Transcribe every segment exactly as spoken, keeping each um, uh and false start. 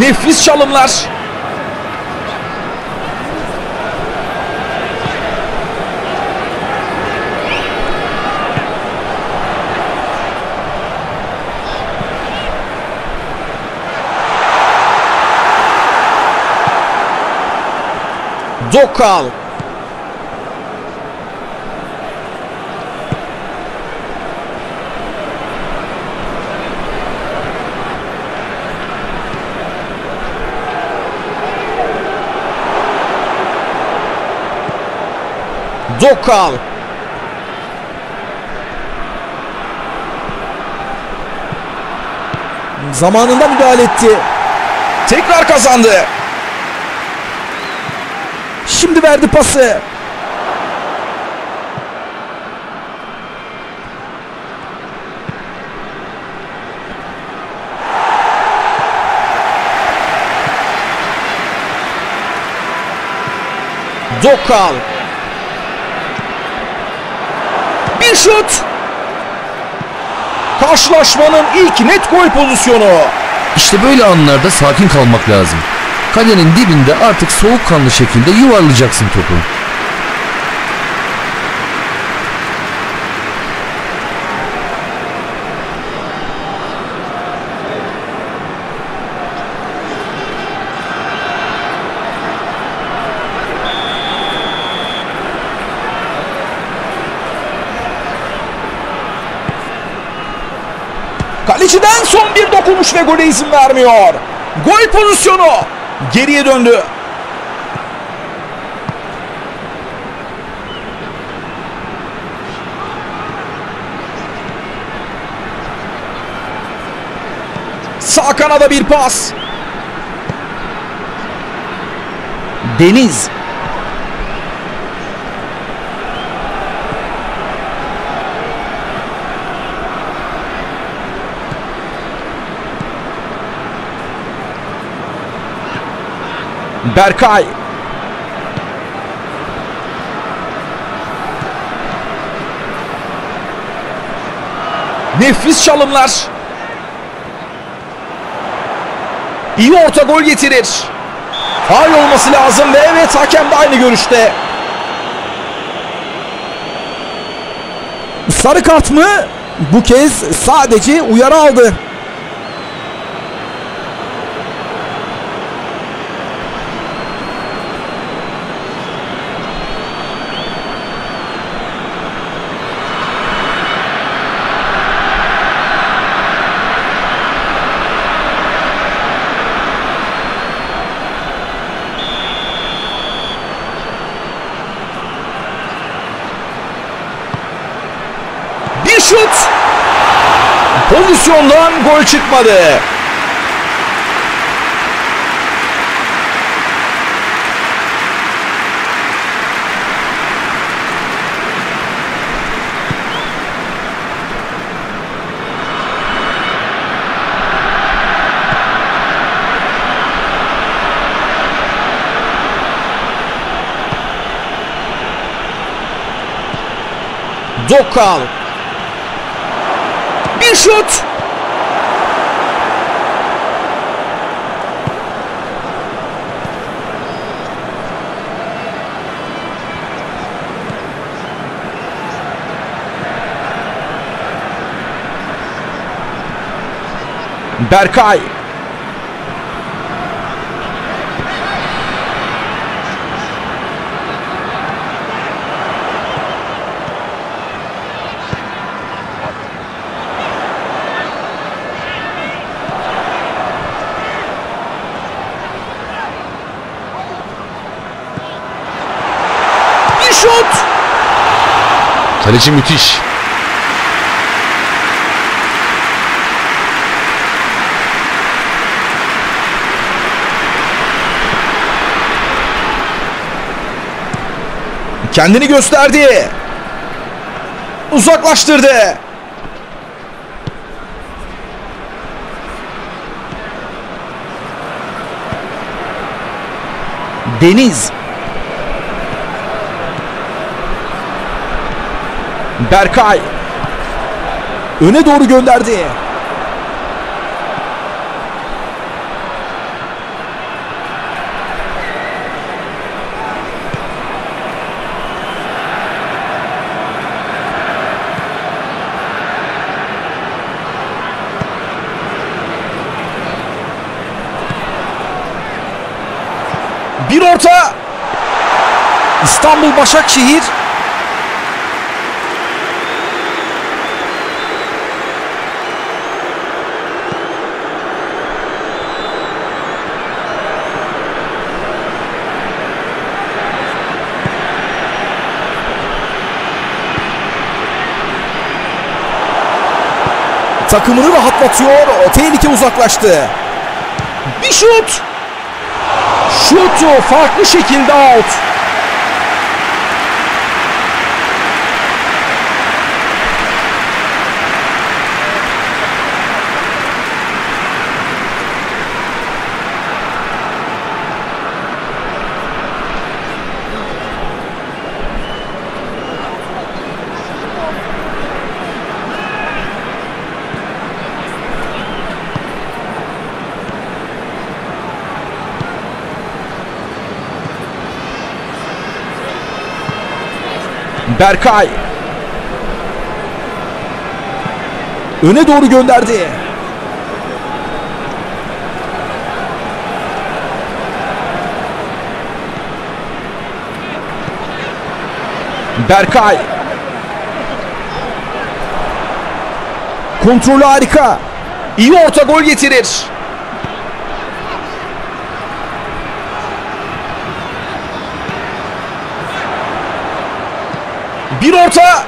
Nefis çalımlar. Dokal. Dokal. Zamanında müdahale etti. Tekrar kazandı. Şimdi verdi pası. Dokal. Bir şut. Karşılaşmanın ilk net gol pozisyonu. İşte böyle anlarda sakin kalmak lazım. Kalenin dibinde artık soğukkanlı şekilde yuvarlayacaksın topu. Kaleciden son bir dokunuş ve gole izin vermiyor. Gol pozisyonu. Geriye döndü. Sağ kanada bir pas. Deniz. Berkay. Nefis çalımlar. İyi orta gol getirir. Faul olması lazım ve evet, hakem de aynı görüşte. Sarı kart mı? Bu kez sadece uyarı aldı. Şut. Pozisyondan gol çıkmadı. Dokal. Şut. Berkay. Şut. Kaleci müthiş. Kendini gösterdi. Uzaklaştırdı. Deniz. Berkay öne doğru gönderdi. Bir orta. İstanbul Başakşehir. Takımını rahatlatıyor. O tehlike uzaklaştı. Bir şut. Şutu farklı şekilde out. Berkay öne doğru gönderdi. Berkay kontrolü harika. İyi orta gol getirir. Bir orta.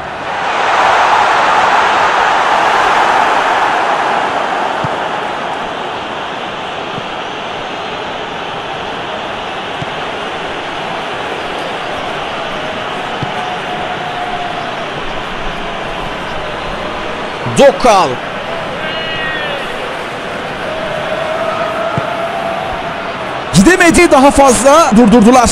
Dokal. Gidemedi, daha fazla durdurdular.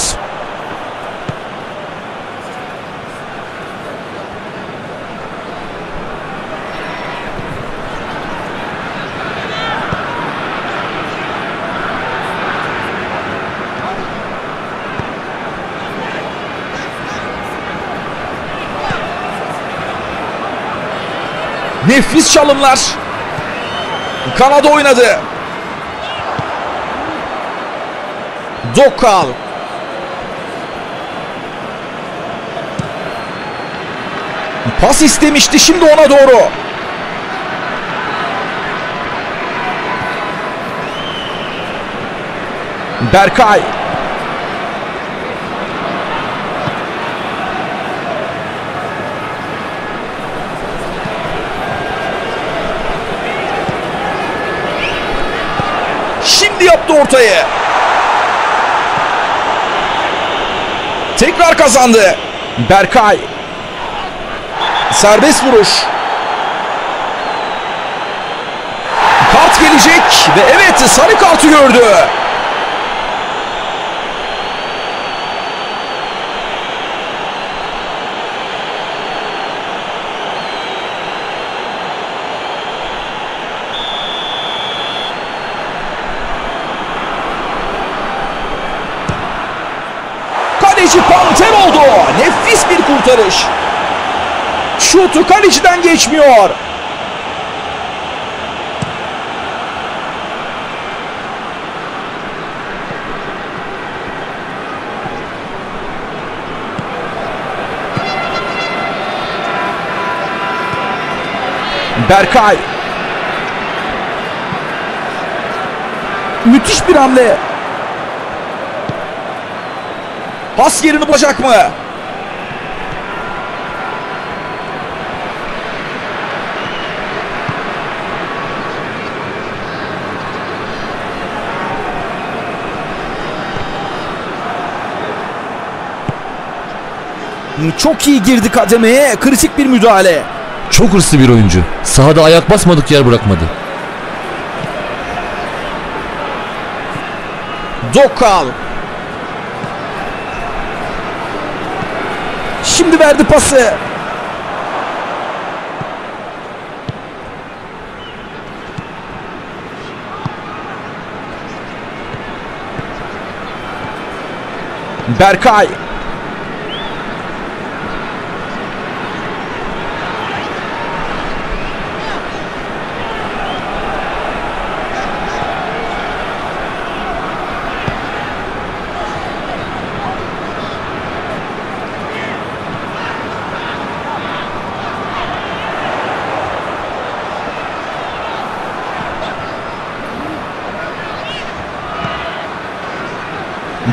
Nefis çalımlar. Kanada oynadı. Dokal. Pas istemişti, şimdi ona doğru. Berkay. Yaptı ortaya. Tekrar kazandı. Berkay. Serbest vuruş. Kart gelecek ve evet, sarı kartı gördü. Panter oldu. Nefis bir kurtarış. Şutu kaleciden geçmiyor. Berkay. Müthiş bir hamle. Pas yerini bulacak mı? Çok iyi girdi kademeye. Kritik bir müdahale. Çok hırslı bir oyuncu. Sahada ayak basmadık yer bırakmadı. Dokal. Şimdi verdi pası. Berkay.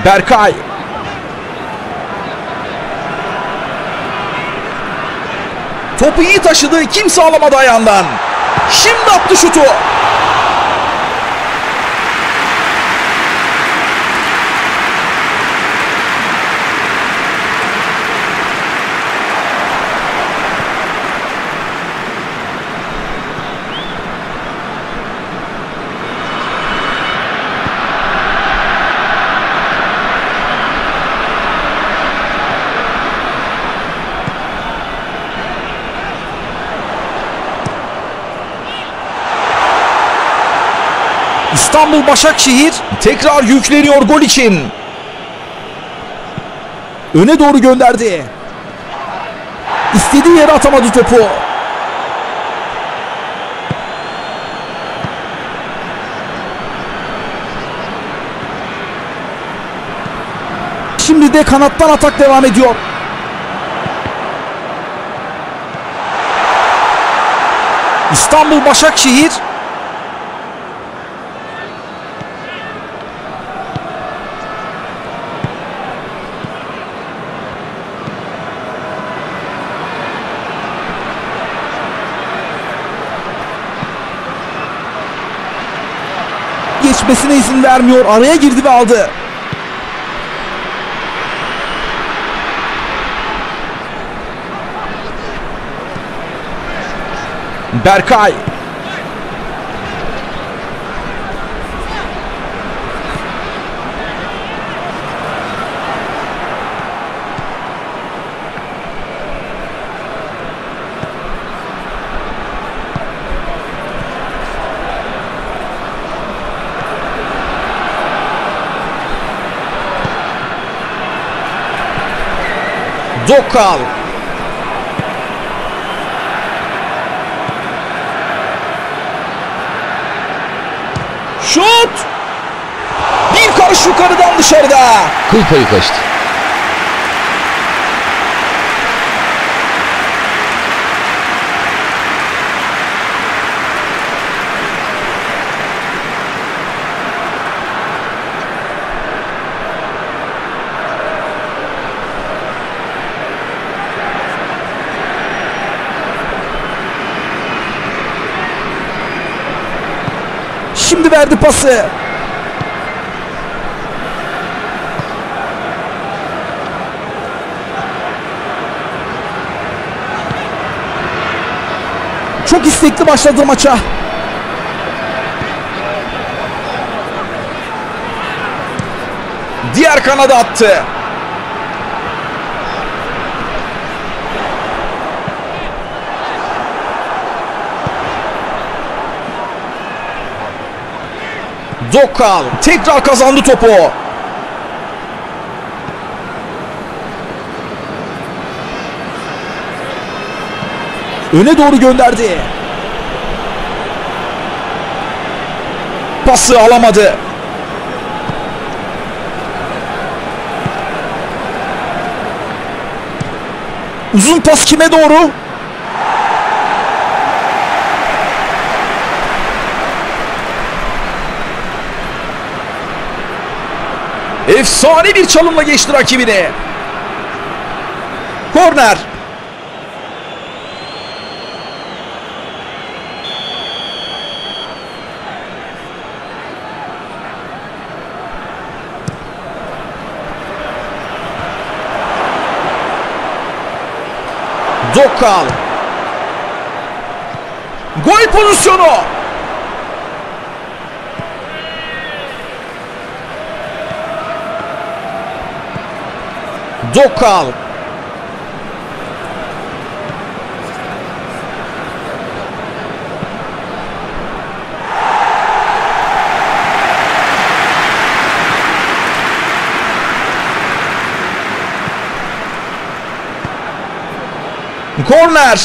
Berkay. Topu iyi taşıdı. Kimse alamadı ayağından. Şimdi attı şutu. İstanbul Başakşehir tekrar yükleniyor gol için. Öne doğru gönderdi. İstediği yere atamadı topu. Şimdi de kanattan atak devam ediyor. İstanbul Başakşehir geçmesine izin vermiyor. Araya girdi ve aldı. Berkay. Dokal. Şut. Bir karış yukarıdan dışarıda. Kıl payı kaçtı. Şimdi verdi pası. Çok istekli başladı maça. Diğer kanada attı. Dokal tekrar kazandı topu. Öne doğru gönderdi. Pası alamadı. Uzun pas kime doğru? Efsane bir çalımla geçti rakibine. Korner. Dokal. Gol pozisyonu. Dokal. Korner.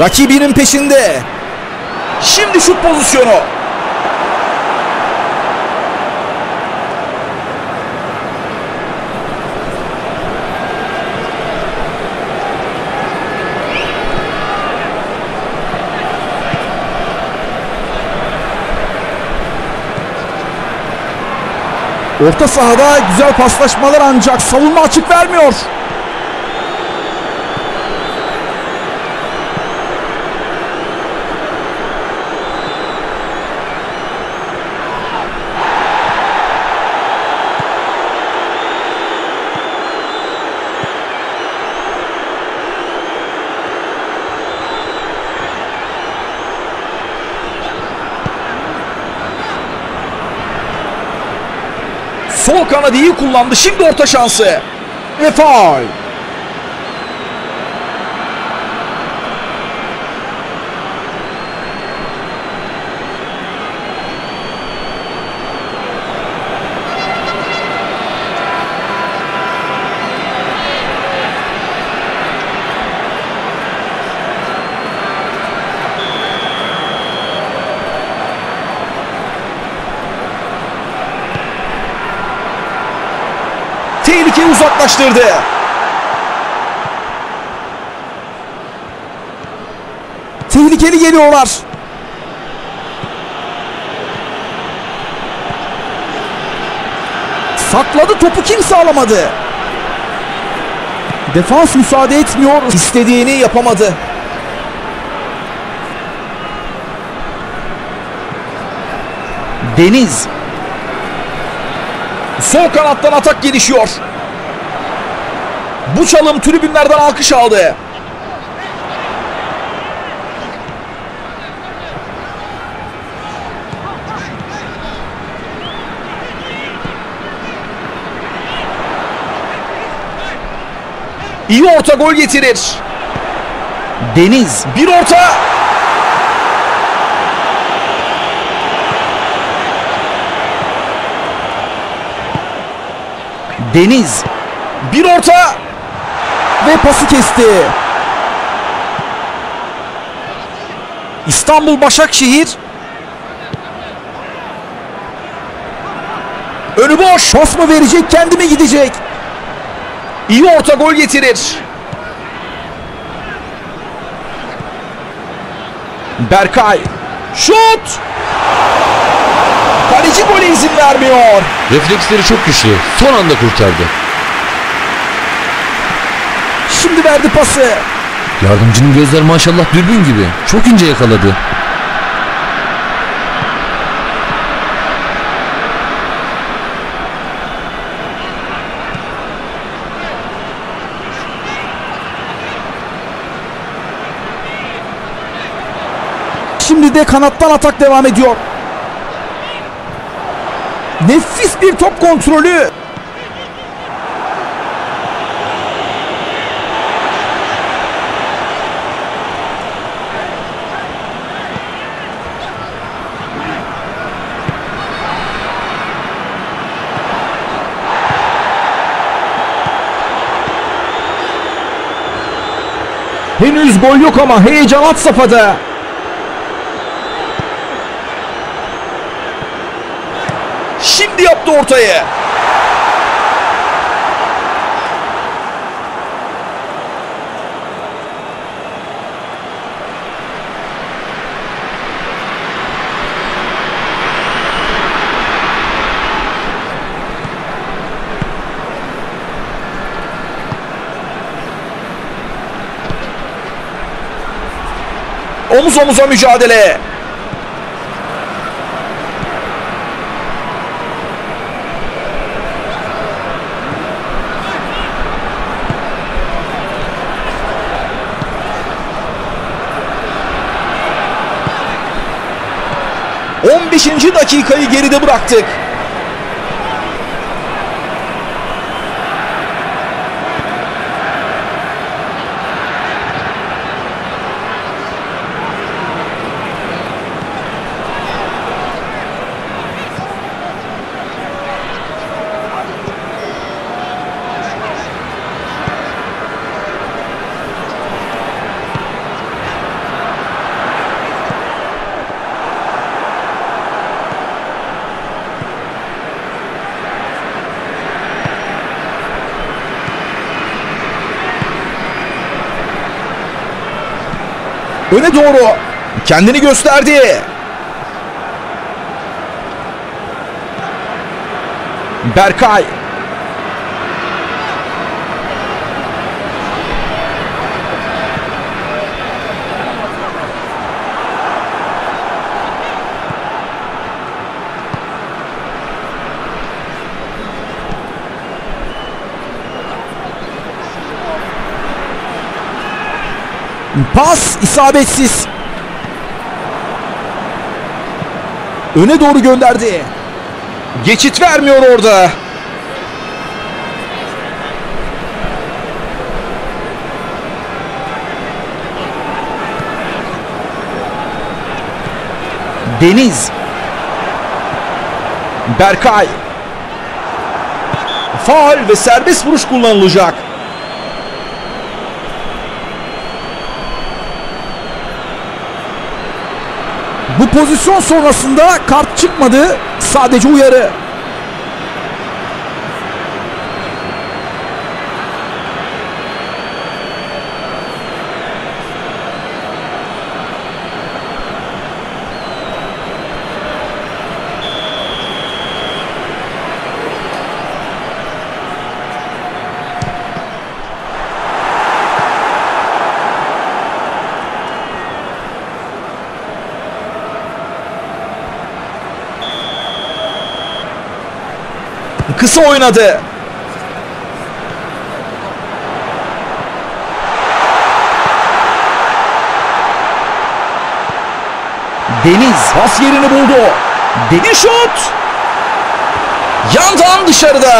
Rakibinin peşinde. Şimdi şut pozisyonu. Orta sahada güzel paslaşmalar ancak savunma açık vermiyor. Sol kanadı iyi kullandı. Şimdi orta şansı. Ve faul. Tehlikeyi uzaklaştırdı. Tehlikeli geliyorlar. Sakladı topu, kimse alamadı. Defans müsaade etmiyor. İstediğini yapamadı. Deniz. Sol kanattan atak gelişiyor. Bu çalım tribünlerden alkış aldı. İyi orta gol getirir. Deniz bir orta. Deniz bir orta ve pası kesti. İstanbul Başakşehir önü boş. Pas mı verecek, kendi mi gidecek? İyi orta gol getirir. Berkay şut. Kaleci gole izin vermiyor. Refleksleri çok güçlü. Son anda kurtardı. Şimdi verdi pası. Yardımcının gözler maşallah dürbün gibi. Çok ince yakaladı. Şimdi de kanattan atak devam ediyor. Nefis bir top kontrolü. Henüz gol yok ama heyecan at safhada. Şimdi yaptı ortaya. Omuz omuza mücadele. on beşinci dakikayı geride bıraktık. Öne doğru kendini gösterdi. Berkay. Pas isabetsiz. Öne doğru gönderdi. Geçit vermiyor orada. Deniz. Berkay. Faul ve serbest vuruş kullanılacak. Bu pozisyon sonrasında kart çıkmadı. Sadece uyarı. Kısa oynadı. Deniz pas yerini buldu. Deniz şut. Yandan dışarıda.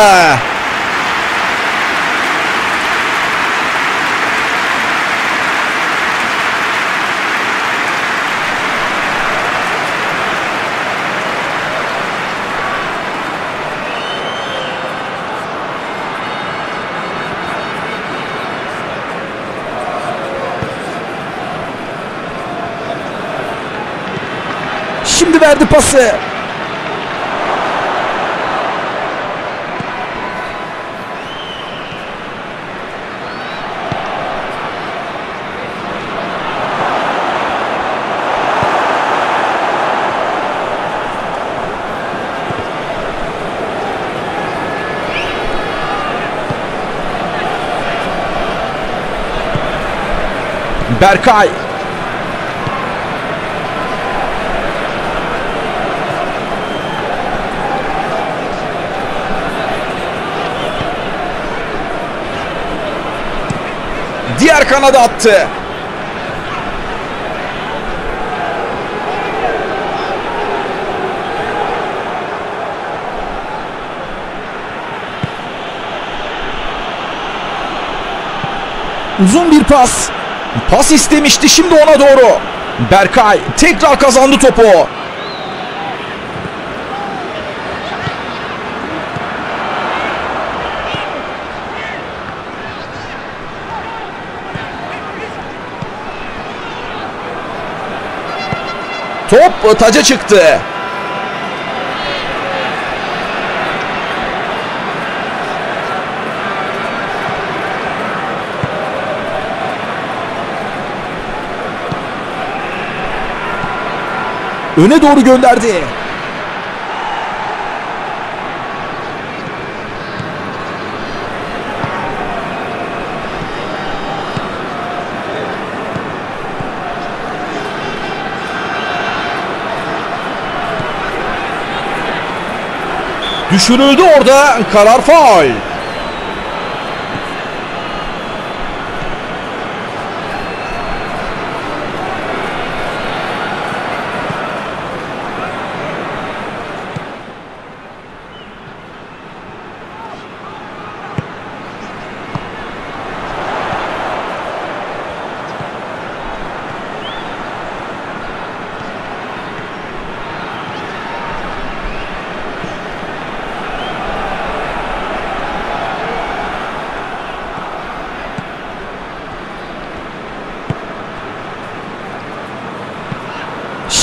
Şimdi verdi pası. Berkay. Diğer kanada attı. Uzun bir pas. Pas istemişti, şimdi ona doğru. Berkay tekrar kazandı topu. Top taca çıktı. Öne doğru gönderdi. Düşürüldü orada. Karar faul.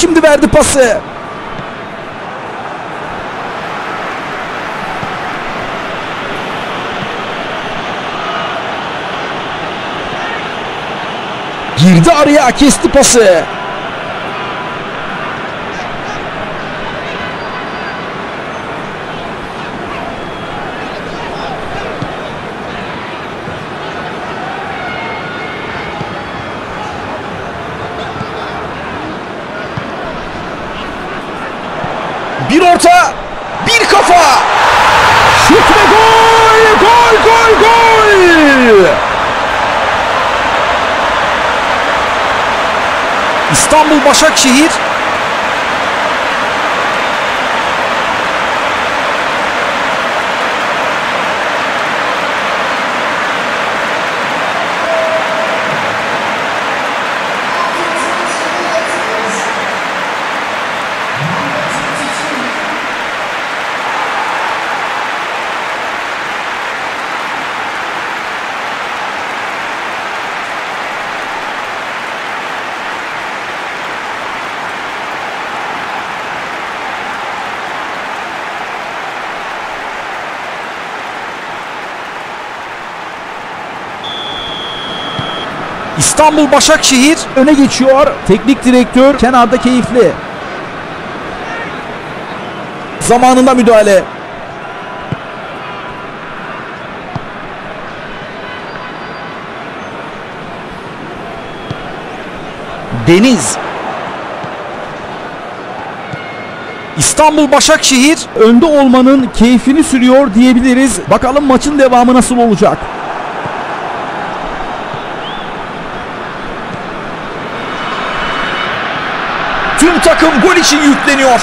Şimdi verdi pası. Girdi araya, kesti pası. Bir orta, bir kafa. Şut ve gol! Gol, gol, gol! İstanbul Başakşehir İstanbul Başakşehir öne geçiyor. Teknik direktör kenarda keyifli. Zamanında müdahale. Deniz. İstanbul Başakşehir önde olmanın keyfini sürüyor diyebiliriz. Bakalım maçın devamı nasıl olacak? Tüm takım gol için yükleniyor.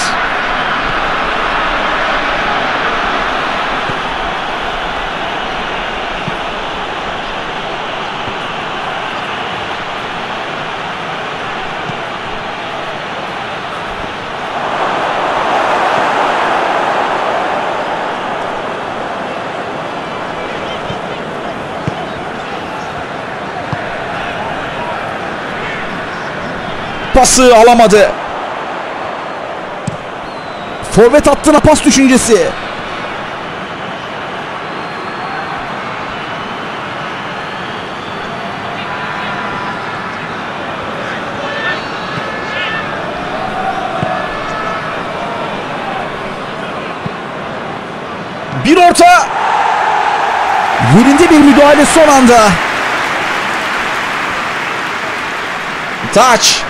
Pası alamadı. Forvet hattına pas düşüncesi. Bir orta. Yerinde bir müdahale son anda. Taç.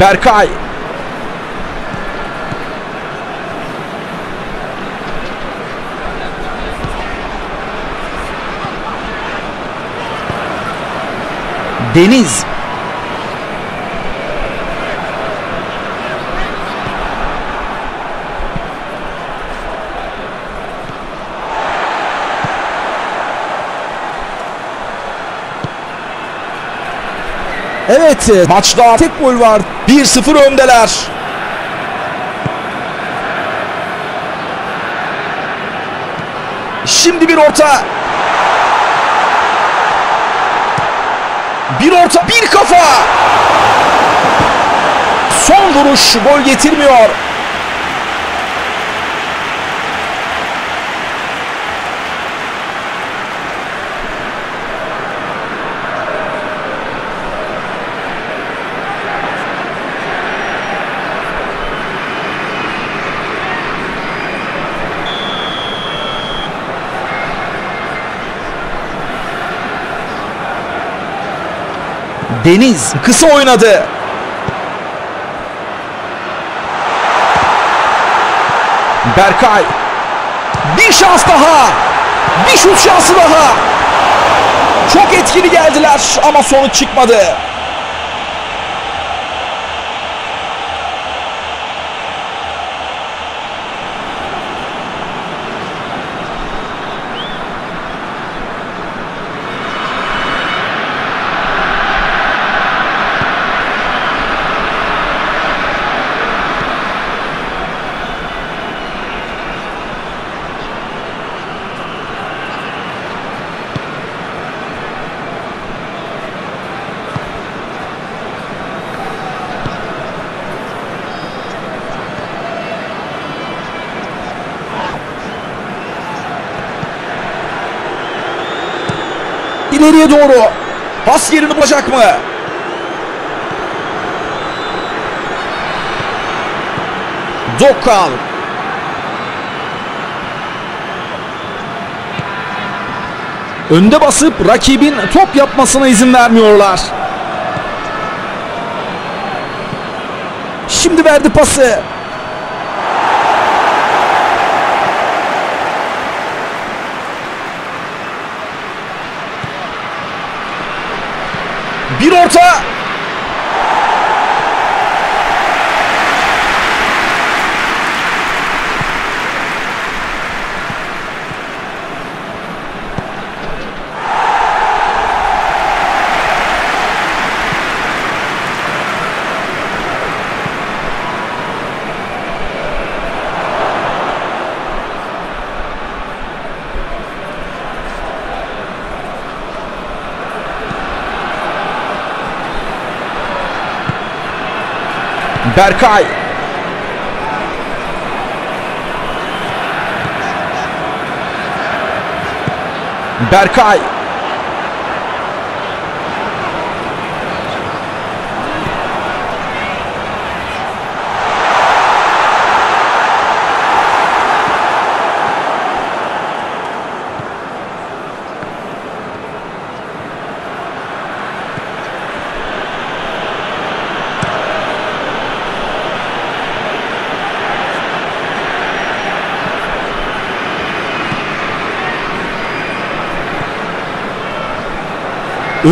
Berkay. Deniz. Evet, maçta tek gol var. bir sıfır öndeler. Şimdi bir orta. Bir orta, bir kafa. Son vuruş gol getirmiyor. Deniz kısa oynadı. Berkay. Bir şans daha. Bir şut şansı daha. Çok etkili geldiler ama sonuç çıkmadı. ileriye doğru. Pas yerini bulacak mı? Dokal. Önde basıp rakibin top yapmasına izin vermiyorlar. Şimdi verdi pası. Bir orta. Berkay. Berkay.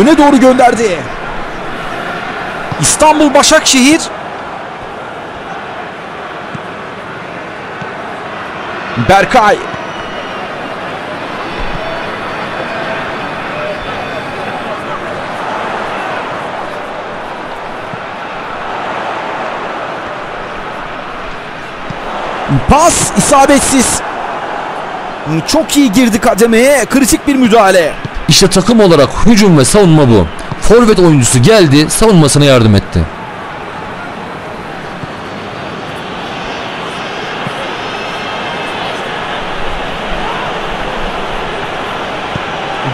Öne doğru gönderdi. İstanbul Başakşehir. Berkay. Pas isabetsiz. Çok iyi girdi kademeye. Kritik bir müdahale. İşte takım olarak hücum ve savunma bu. Forvet oyuncusu geldi, savunmasına yardım etti.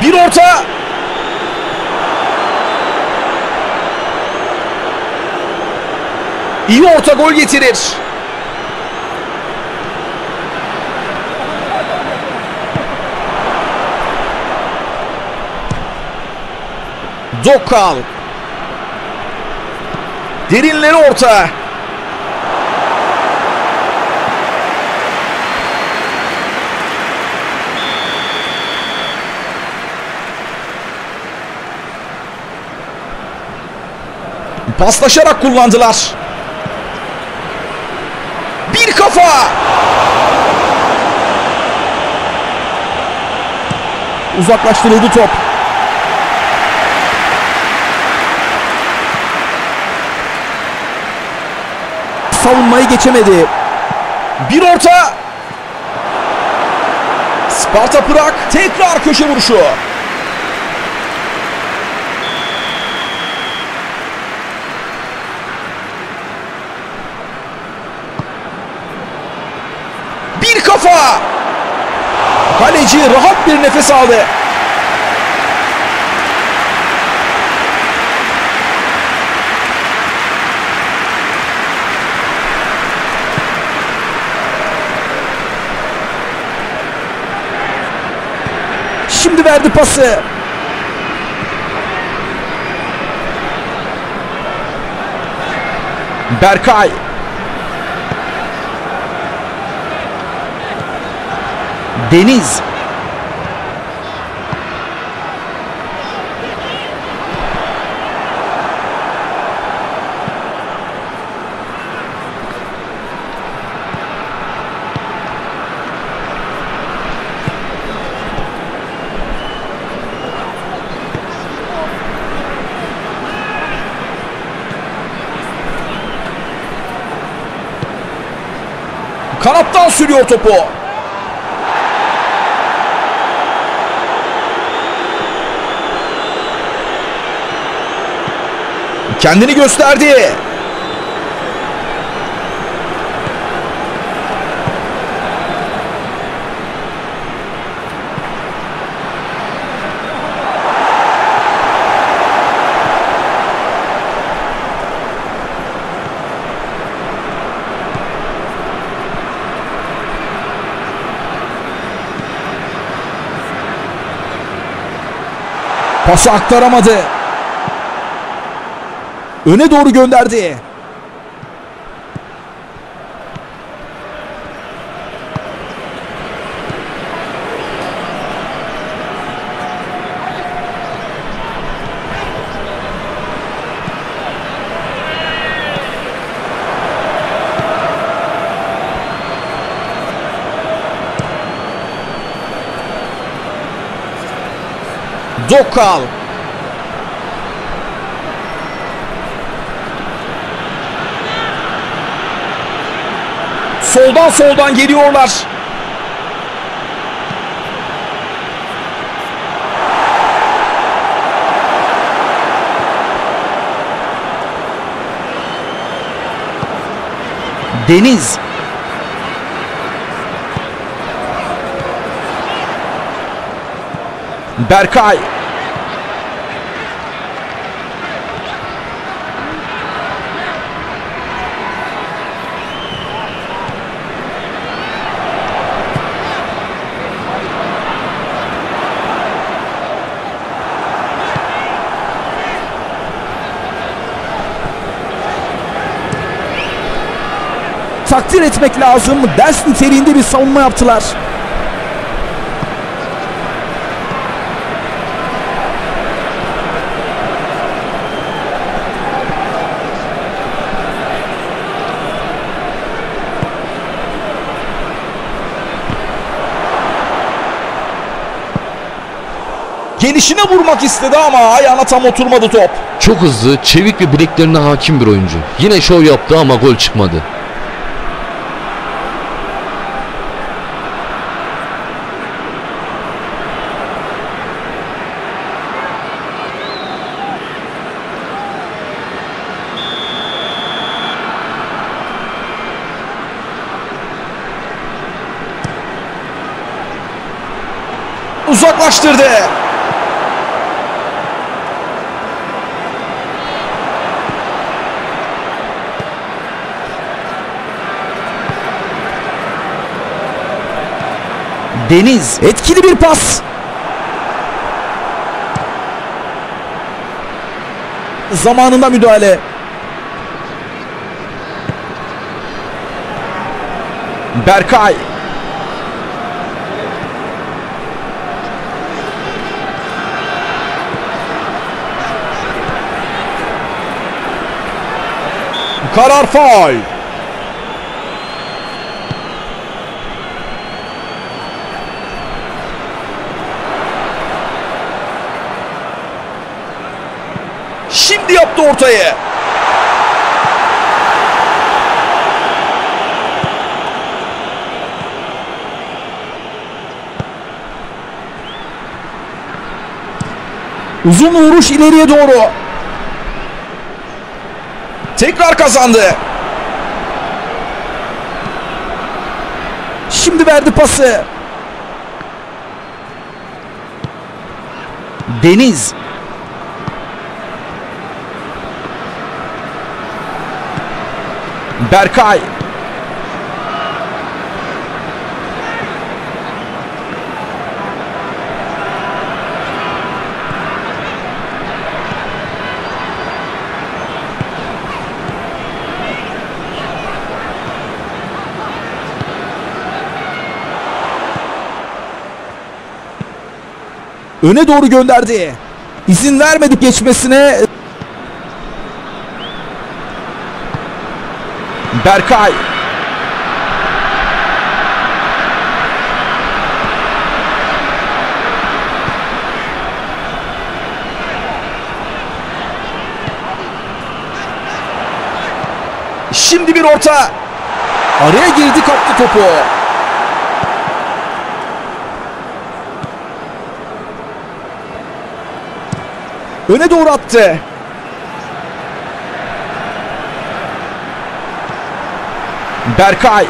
Bir orta. İyi orta gol getirir. Dokal. Derinleri orta. Paslaşarak kullandılar. Bir kafa. Uzaklaştırıldı top. Savunmayı geçemedi. Bir orta. Sparta Pırak tekrar köşe vuruşu. Bir kafa. Kaleci rahat bir nefes aldı. Şimdi verdi pası. Berkay. Deniz. Kanattan sürüyor topu. Kendini gösterdi. Pası aktaramadı. Öne doğru gönderdi. Dokal. Soldan soldan geliyorlar. Deniz. Berkay. Takdir etmek lazım. Ders niteliğinde bir savunma yaptılar. Gelişine vurmak istedi ama ayağına tam oturmadı top. Çok hızlı, çevik ve bileklerine hakim bir oyuncu. Yine şov yaptı ama gol çıkmadı. Uzaklaştırdı. Deniz, etkili bir pas. Zamanında müdahale. Berkay. Karar faul. Şimdi yaptı ortayı. Uzun vuruş ileriye doğru. Tekrar kazandı. Şimdi verdi pası. Deniz. Berkay. Öne doğru gönderdi. İzin vermedik geçmesine. Berkay. Şimdi bir orta. Araya girdi, kaptı topu. Öne doğru attı. Berkay.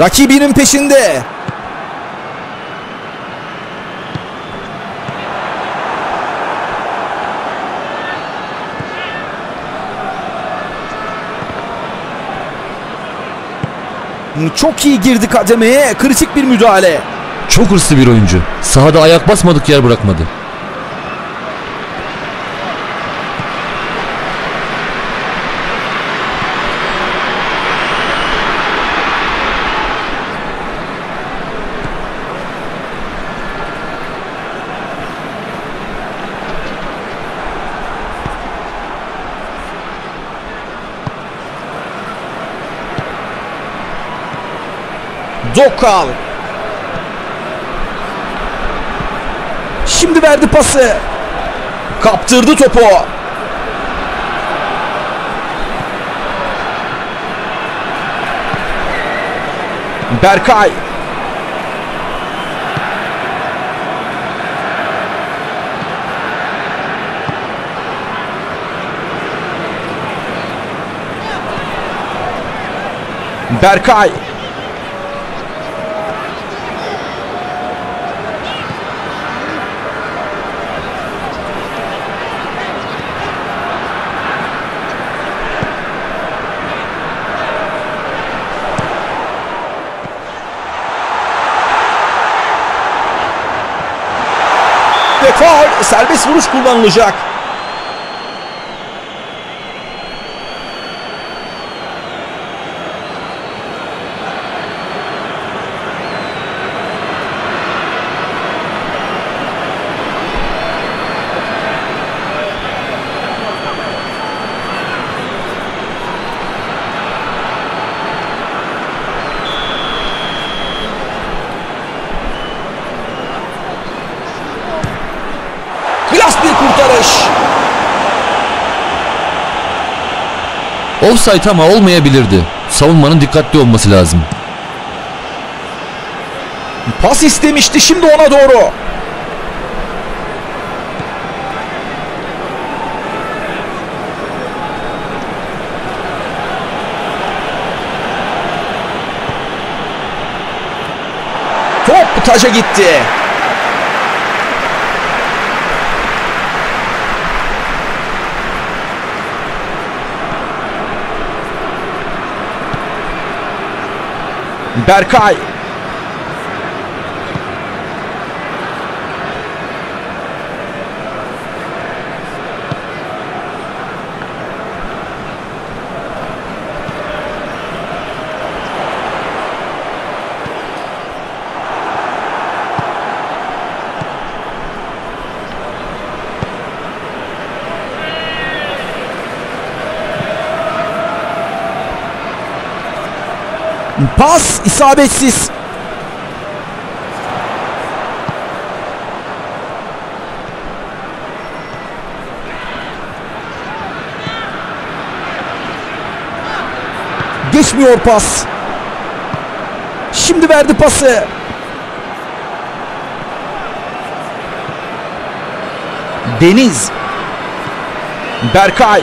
Rakibinin peşinde. Çok iyi girdi kademeye. Kritik bir müdahale. Çok hırslı bir oyuncu. Sahada ayak basmadık yer bırakmadı. Dokal. Şimdi verdi pası. Kaptırdı topu. Berkay. Berkay. Faul, serbest vuruş kullanılacak. Offside ama olmayabilirdi. Savunmanın dikkatli olması lazım. Pas istemişti, şimdi ona doğru. Top taca gitti. Berkay. Pas isabetsiz. Geçmiyor pas. Şimdi verdi pası. Deniz. Berkay.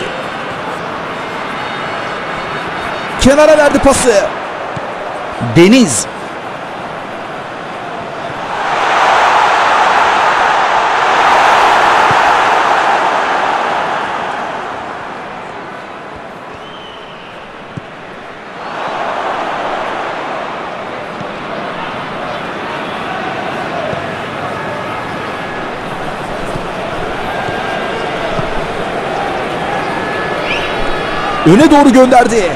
Kenara verdi pası. Deniz. Öne doğru gönderdi.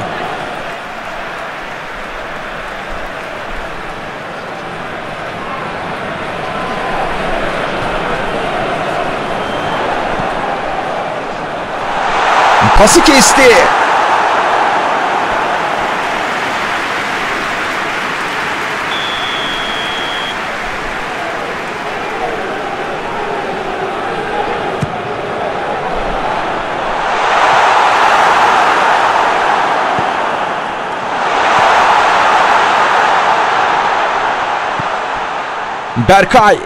Pası kesti. Berkay.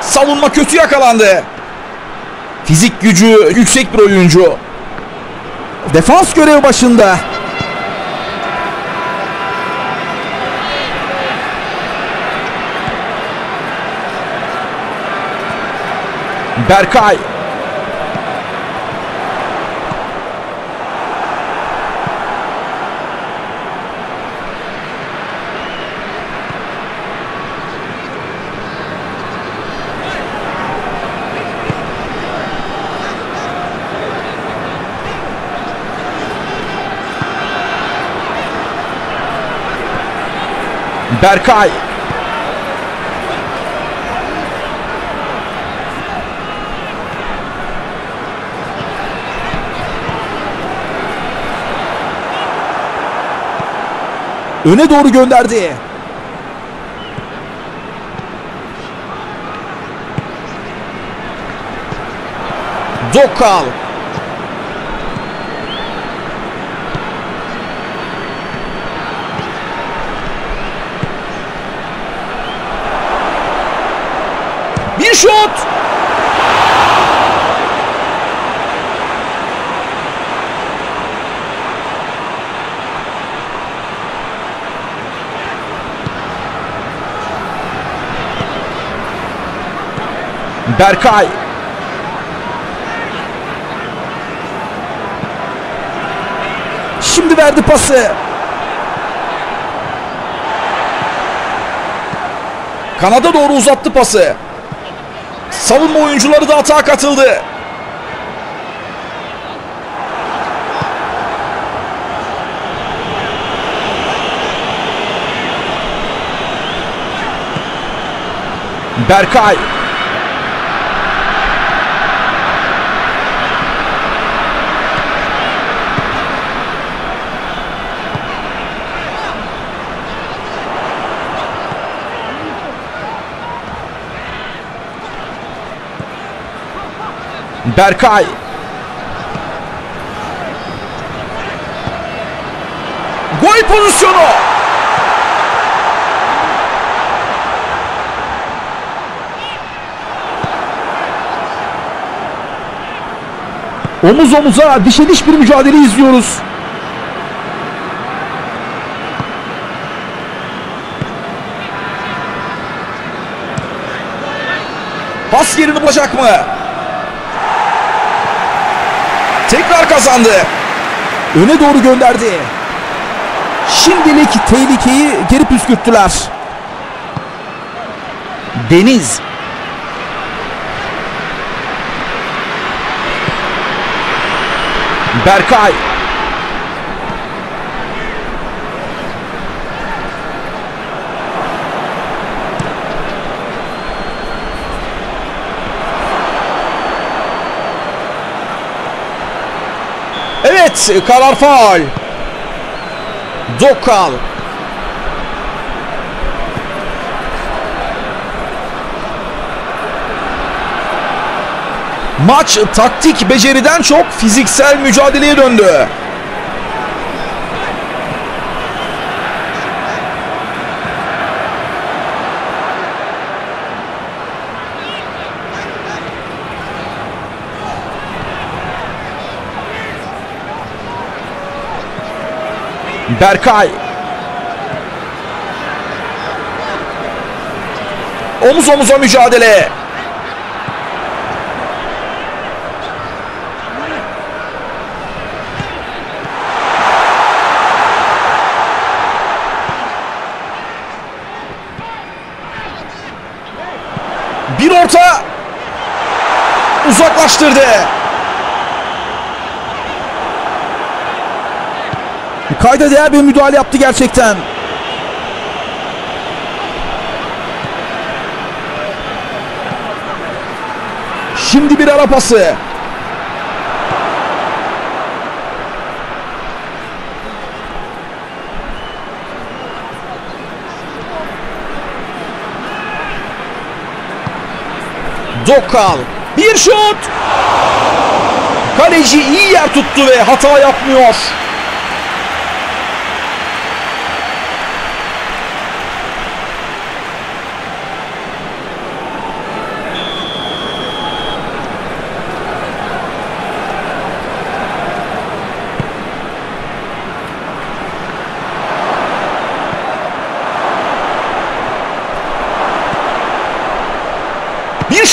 Savunma kötü yakalandı. Fizik gücü yüksek bir oyuncu. Defans görevi başında. Berkay. Berkay. Öne doğru gönderdi. Dokal. Bir şut. Berkay. Şimdi verdi pası. Kanada doğru uzattı pası. Savunma oyuncuları da atağa katıldı. Berkay. Berkay. Gol pozisyonu. Omuz omuza, dişe diş bir mücadele izliyoruz. Pas yerini bulacak mı? Tekrar kazandı. Öne doğru gönderdi. Şimdilik tehlikeyi geri püskürttüler. Deniz. Berkay. Evet, karar faul. Dokal. Maç taktik beceriden çok fiziksel mücadeleye döndü. Berkay. Omuz omuza mücadele. Bir orta. Uzaklaştırdı. Kayda değer bir müdahale yaptı gerçekten. Şimdi bir ara pası. Dokal. Bir şut. Kaleci iyi yer tuttu ve hata yapmıyor.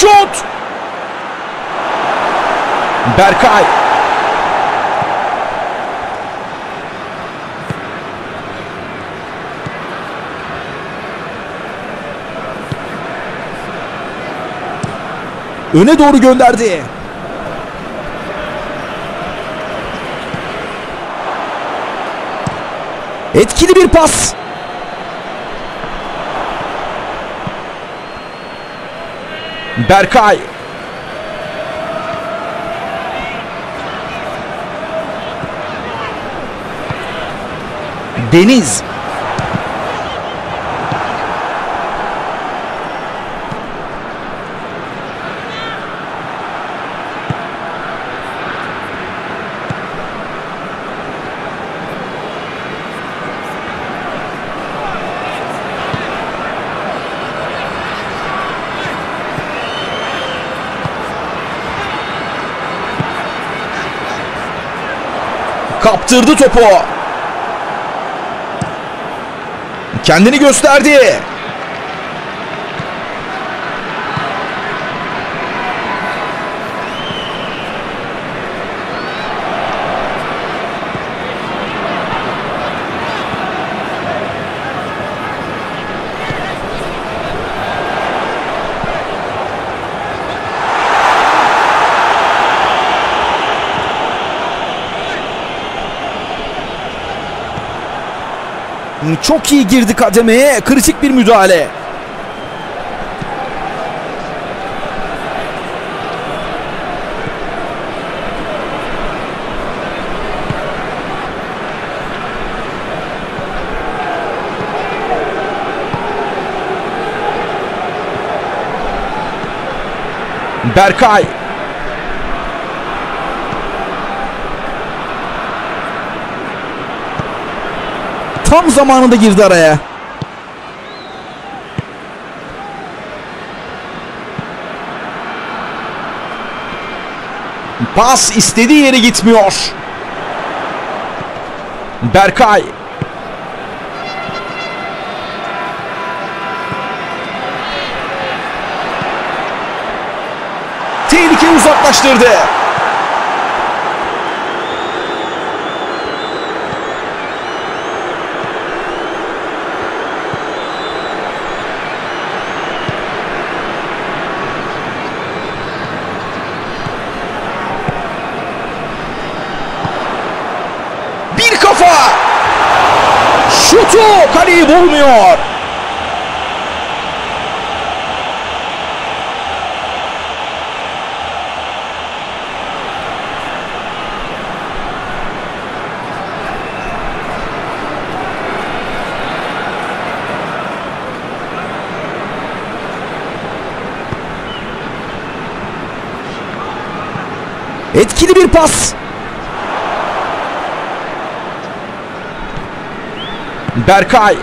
Şut. Berkay. Öne doğru gönderdi. Etkili bir pas. Berkay. Deniz. Kaptırdı topu. Kendini gösterdi. Çok iyi girdi kademeye. Kritik bir müdahale. Berkay. Tam zamanında girdi araya. Pas istediği yere gitmiyor. Berkay. Tehlikeyi uzaklaştırdı. Şutu kaleyi vurmuyor. Etkili bir pas. Berkay.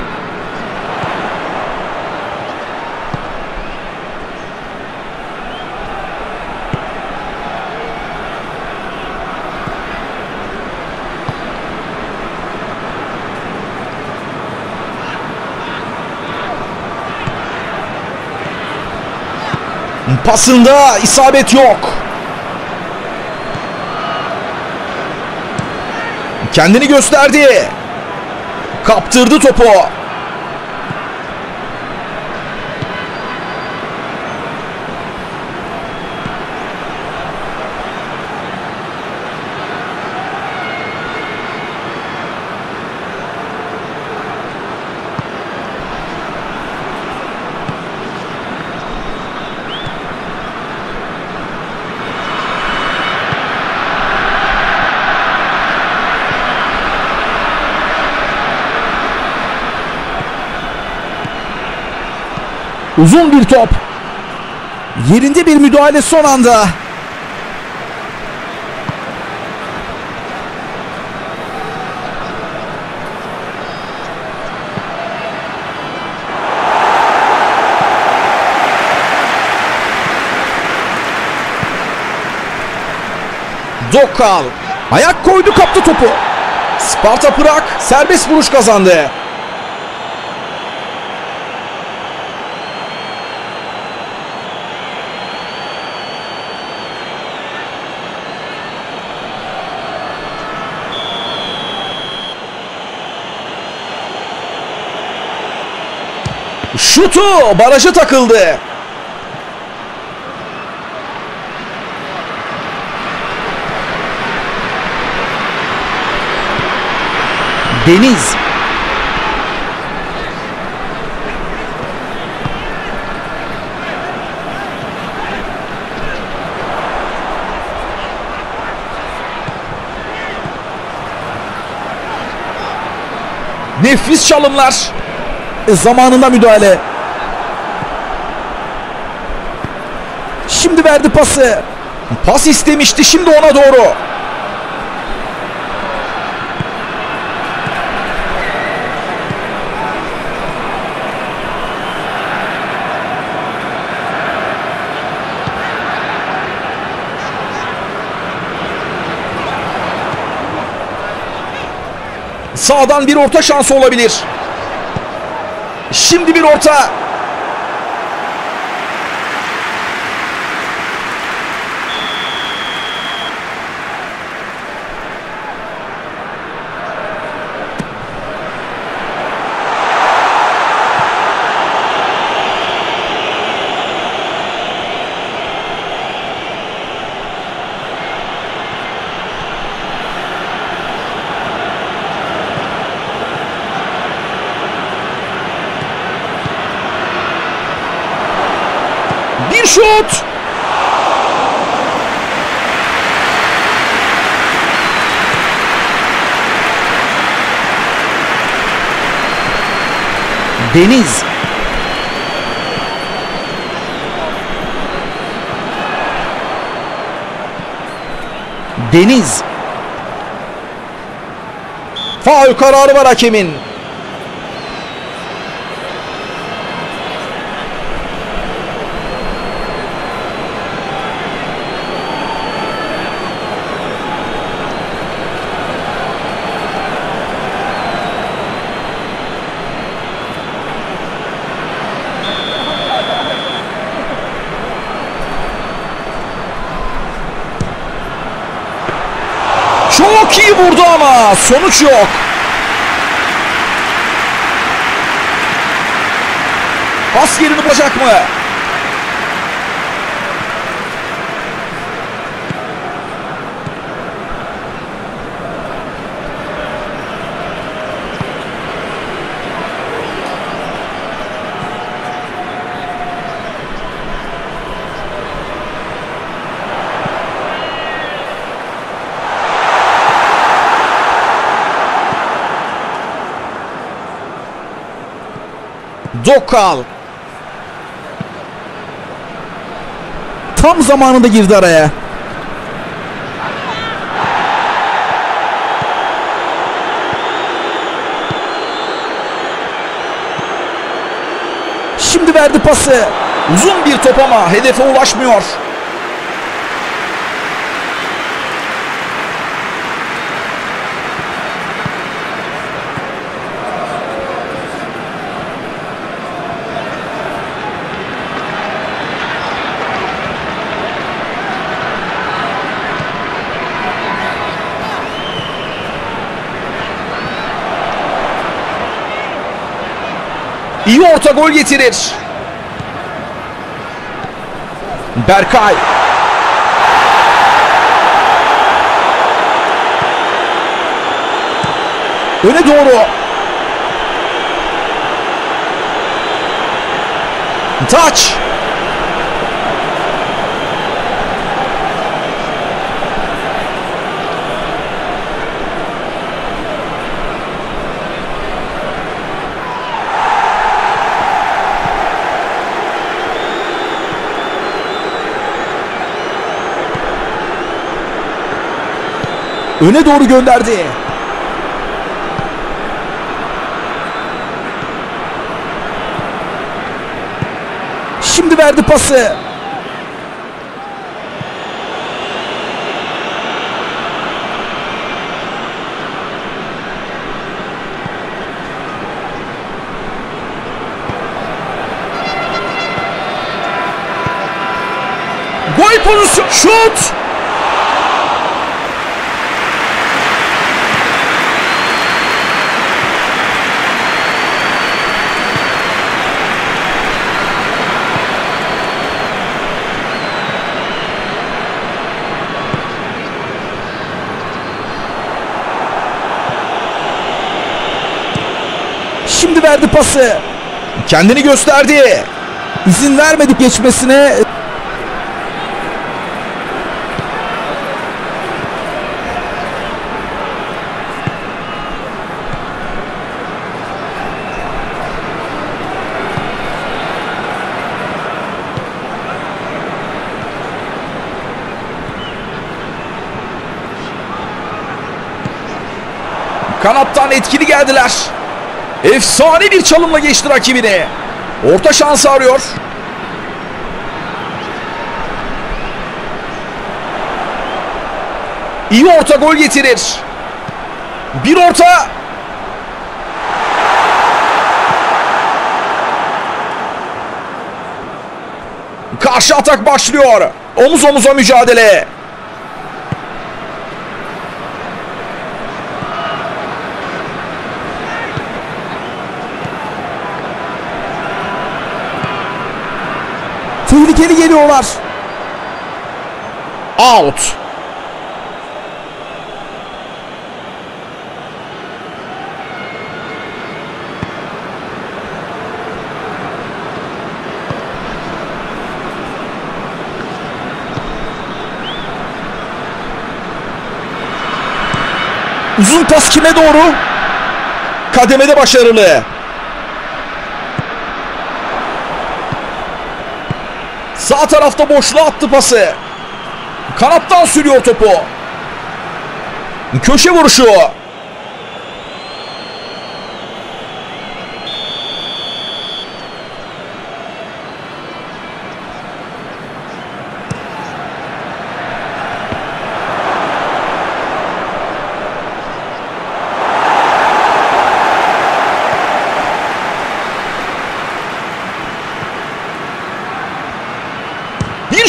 Pasında isabet yok. Kendini gösterdi. Kaptırdı topu. Uzun bir top. Yerinde bir müdahale son anda. Dokal. Ayak koydu, kaptı topu. Sparta Prag serbest vuruş kazandı. Şutu barajı takıldı. Deniz. Nefis çalımlar. E, zamanında müdahale. Şimdi verdi pası. Pas istemişti. Şimdi ona doğru. Sağdan bir orta şansı olabilir. Şimdi bir orta. Şut. Deniz. Deniz. Faul kararı var hakemin. Çok iyi vurdu ama sonuç yok. Pas yerini bulacak mı? Dokal. Tam zamanında girdi araya. Şimdi verdi pası. Uzun bir top ama hedefe ulaşmıyor. İyi orta gol getirir. Berkay. Öne doğru. Taç. Öne doğru gönderdi. Şimdi verdi pası. Gol pozisyonu. Şut. Şimdi verdi pası. Kendini gösterdi. İzin vermedik geçmesine. Kanattan etkili geldiler. Efsane bir çalımla geçti rakibine. Orta şansı arıyor. İyi orta gol getirir. Bir orta. Karşı atak başlıyor. Omuz omuza mücadele. Tehlikeli geliyorlar. Out. Uzun pas kime doğru? Kademede başarılı. Sağ tarafta boşluğa attı pası. Kanattan sürüyor topu. Köşe vuruşu.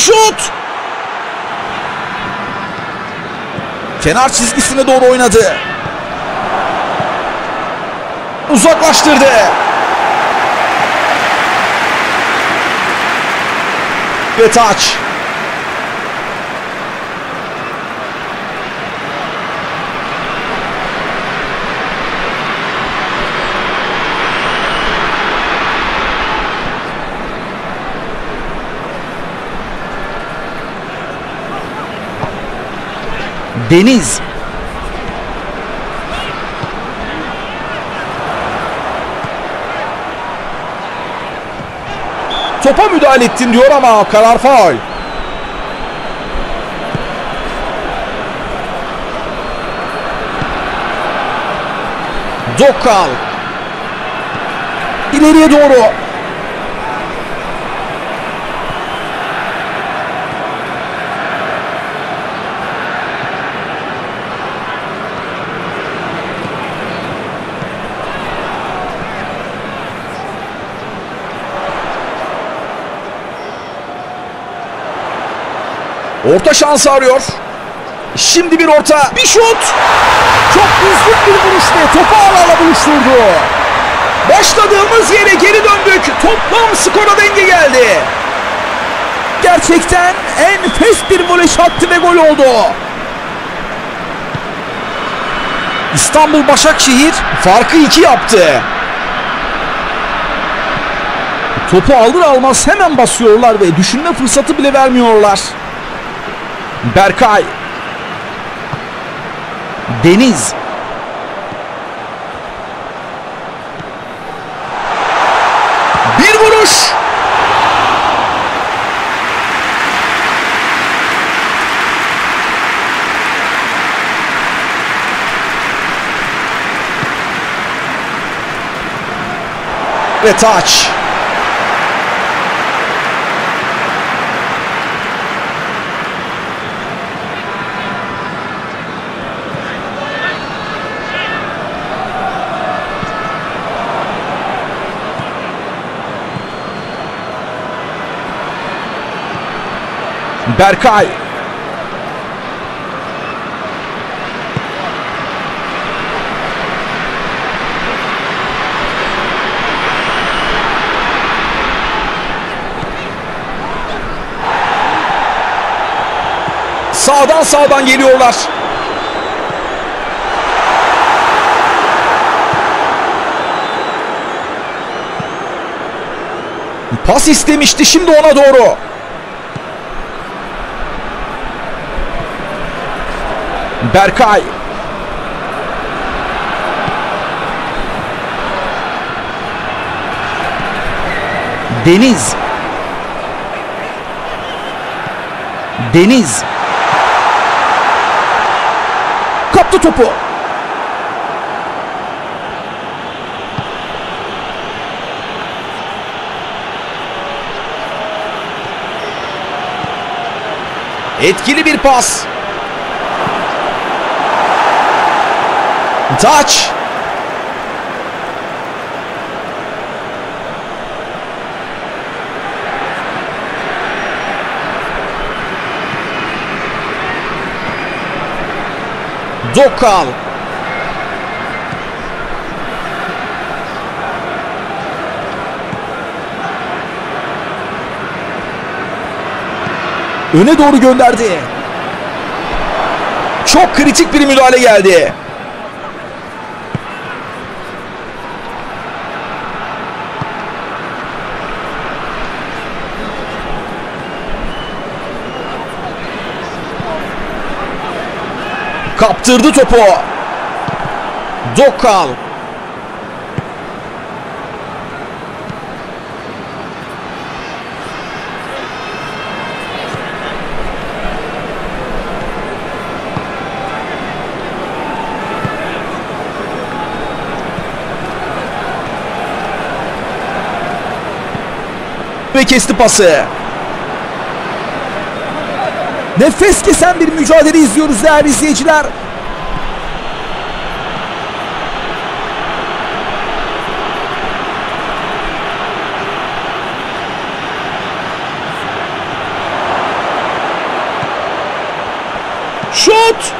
Şut! Kenar çizgisine doğru oynadı. Uzaklaştırdı. Ve taç. Deniz. Topa müdahale ettin diyor ama karar faul. Dokal. İleriye doğru. Orta şansı arıyor. Şimdi bir orta. Bir şut. Çok düzgün bir vuruştu. Topu ağlarla buluşturdu. Başladığımız yere geri döndük. Toplam skora denge geldi. Gerçekten enfes bir vuruş attı ve gol oldu. İstanbul Başakşehir farkı iki yaptı. Topu alır almaz hemen basıyorlar ve düşünme fırsatı bile vermiyorlar. Berkay. Deniz. Bir vuruş. Ve taç. Berkay. Sağdan sağdan geliyorlar. Pas istemişti, şimdi ona doğru. Berkay. Deniz. Deniz. Kaptı topu. Etkili bir pas. Taç. Dokal. Öne doğru gönderdi. Çok kritik bir müdahale geldi. Kaptırdı topu. Dokal. Ve kesti pası. Nefes kesen bir mücadele izliyoruz değerli izleyiciler. Şut!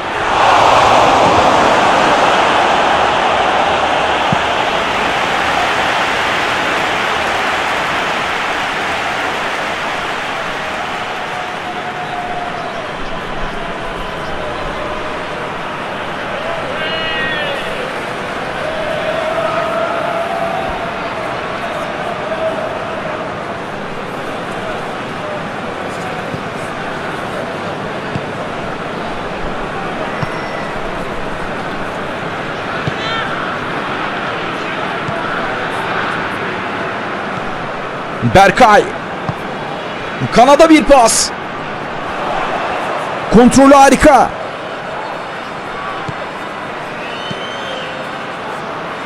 Berkay. Kanada bir pas. Kontrolü harika.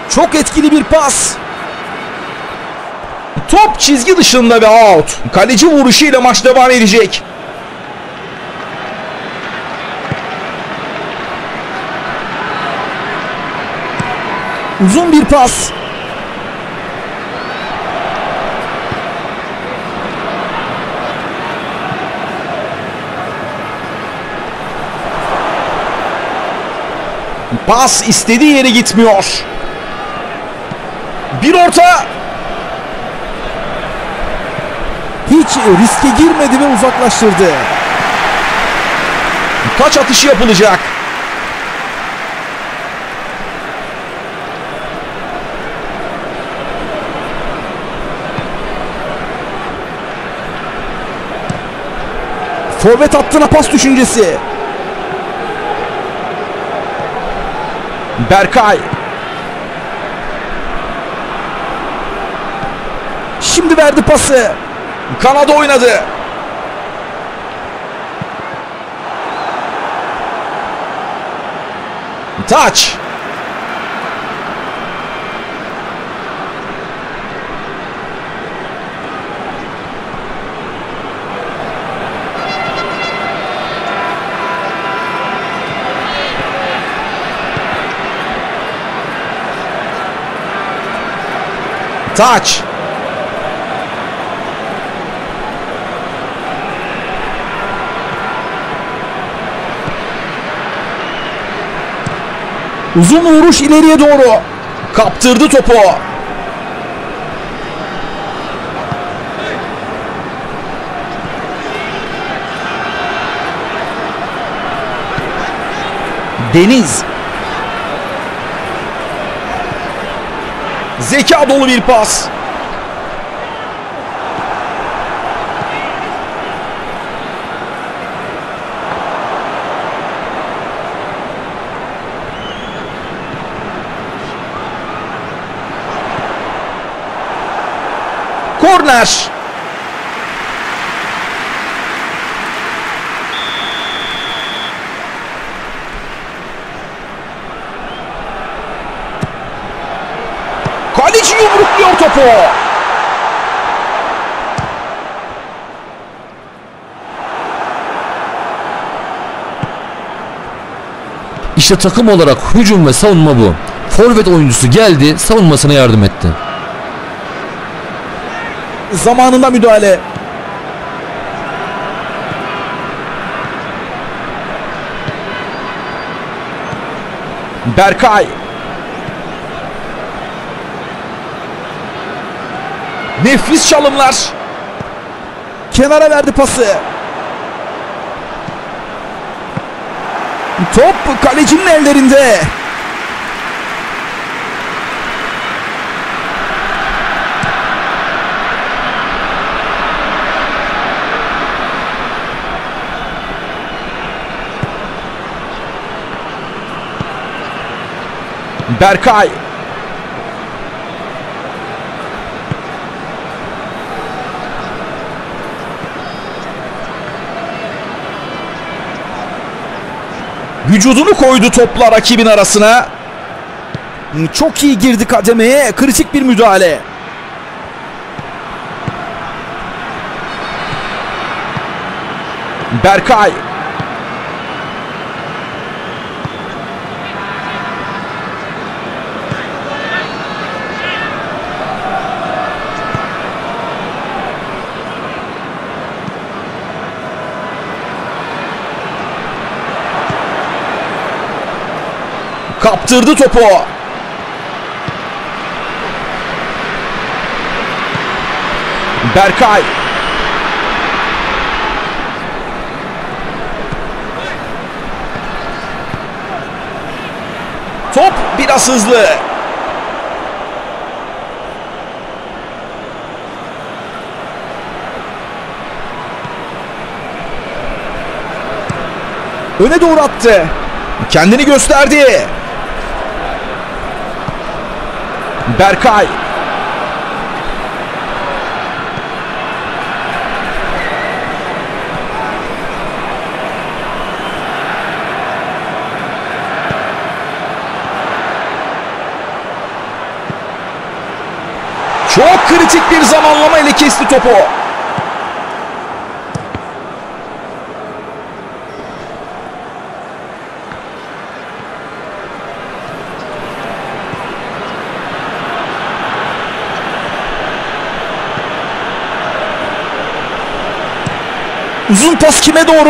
Çok etkili bir pas. Top çizgi dışında ve out. Kaleci vuruşuyla maç devam edecek. Uzun bir pas. Pas istediği yere gitmiyor. Bir orta. Hiç riske girmedi ve uzaklaştırdı. Taç atışı yapılacak. Forvet hattına pas düşüncesi. Berkay. Şimdi verdi pası. Kanada oynadı. Taç. Taç. Uzun vuruş ileriye doğru. Kaptırdı topu. Deniz. Zeka dolu bir pas. Korner. Kaleci yumrukluyor topu. İşte takım olarak hücum ve savunma bu. Forvet oyuncusu geldi, savunmasına yardım etti. Zamanında müdahale. Berkay. Nefis çalımlar. Kenara verdi pası. Top kalecinin ellerinde. Berkay. Vücudunu koydu topla rakibin arasına. Çok iyi girdi kademeye. Kritik bir müdahale. Berkay. Kaptırdı topu. Berkay. Top biraz hızlı. Öne doğru attı. Kendini gösterdi. Berkay. Çok kritik bir zamanlama ile kesti topu. Uzun pas kime doğru?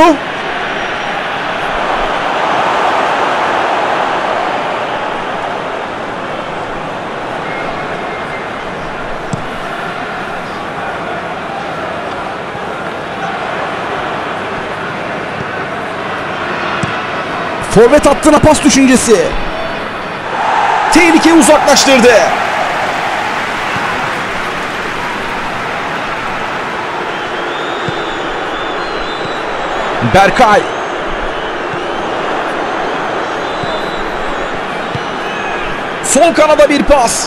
Forvet hattına pas düşüncesi. Tehlikeyi uzaklaştırdı. Berkay. Sol kanada bir pas.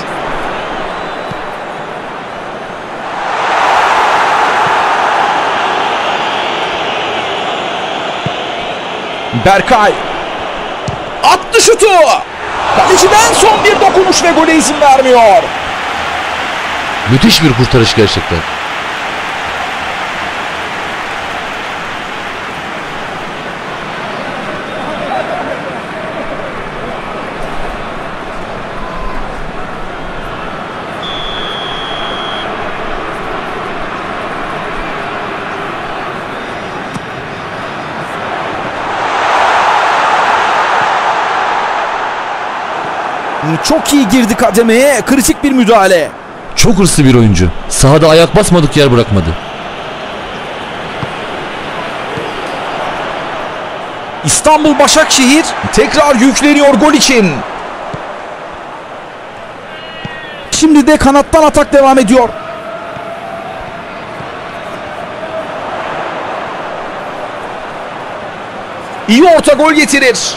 Berkay. Attı şutu. Kaleciden son bir dokunuş ve gole izin vermiyor. Müthiş bir kurtarış gerçekten. Çok iyi girdi kademeye. Kritik bir müdahale. Çok hırslı bir oyuncu. Sahada ayak basmadık yer bırakmadı. İstanbul Başakşehir tekrar yükleniyor gol için. Şimdi de kanattan atak devam ediyor. İyi orta gol getirir.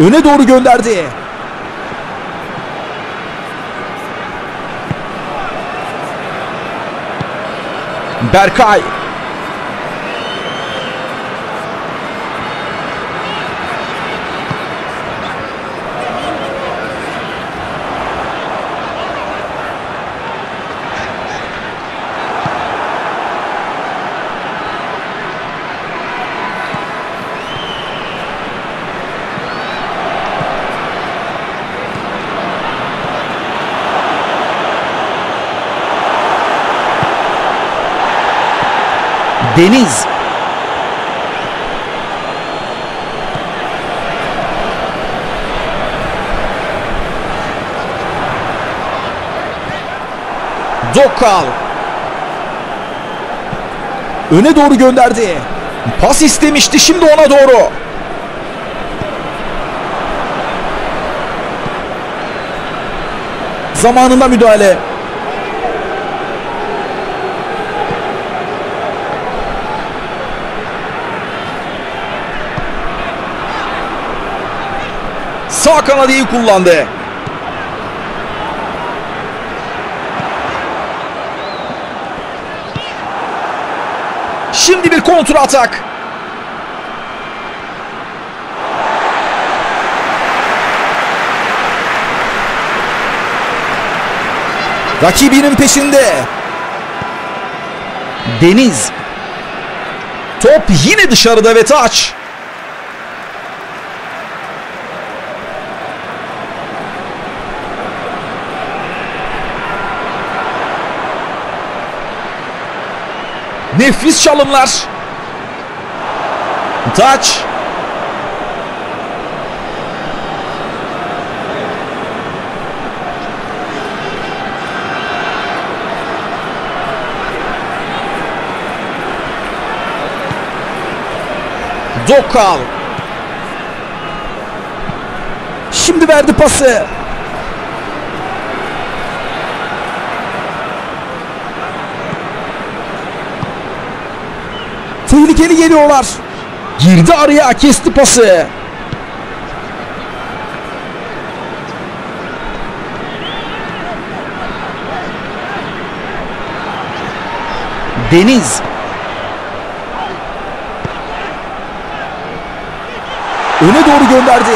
Öne doğru gönderdi. Berkay. Deniz. Dokal. Öne doğru gönderdi. Pas istemişti, şimdi ona doğru. Zamanında müdahale. Sağ kanadı iyi kullandı. Şimdi bir kontra atak. Rakibinin peşinde. Deniz. Top yine dışarıda ve taç. Nefis çalımlar. Taç. Dokal. Şimdi verdi pası. Tehlikeli geliyorlar. Girdi araya, kesti pası. Deniz. Öne doğru gönderdi.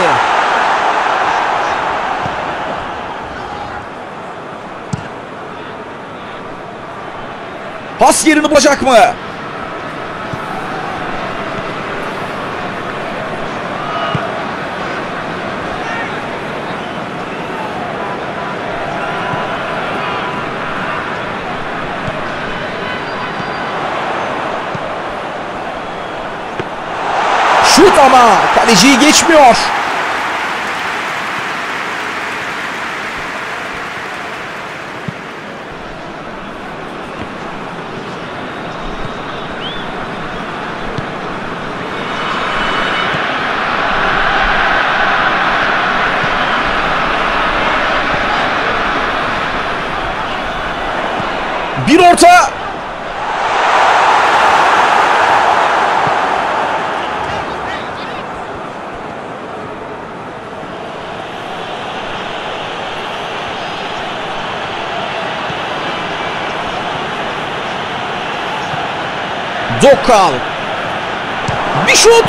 Pas yerini bulacak mı? Şut ama kaleciyi geçmiyor. Bir orta. Dokal. Bir şut.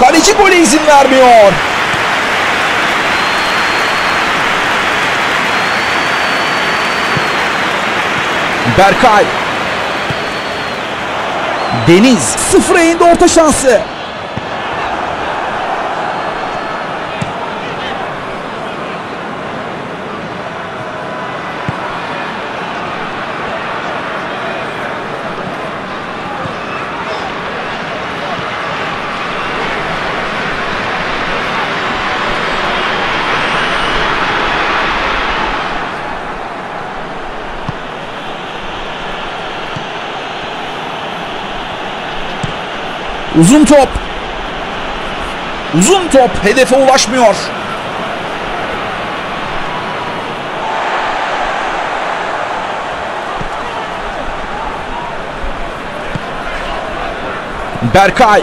Kaleci gole izin vermiyor. Berkay. Deniz. Sıfıra indi, orta şansı. Uzun top. Uzun top hedefe ulaşmıyor. Berkay.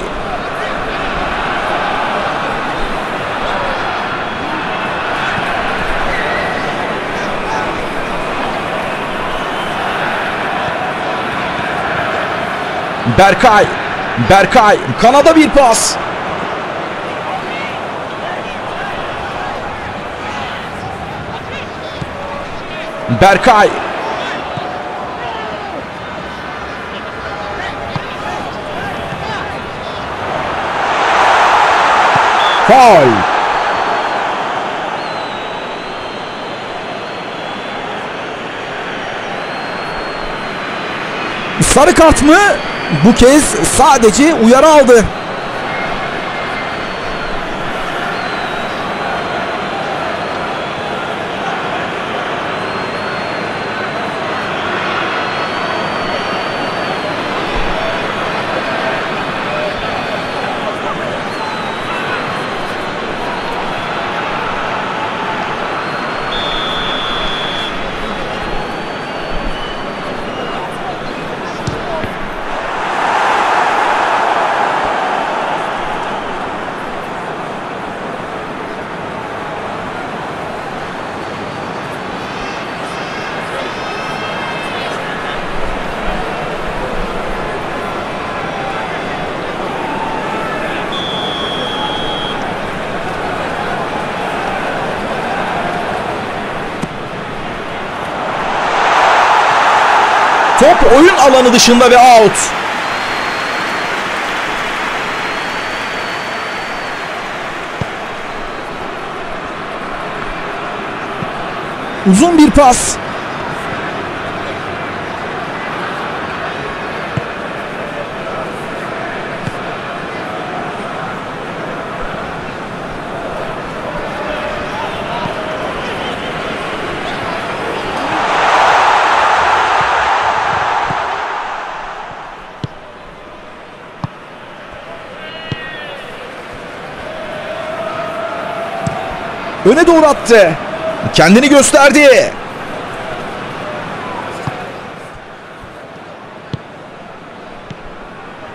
Berkay. Berkay, kanada bir pas. Berkay. Faul. Sarı kart mı? Bu kez sadece uyarı aldı. Top oyun alanı dışında ve out. Uzun bir pas. Öne doğru attı. Kendini gösterdi.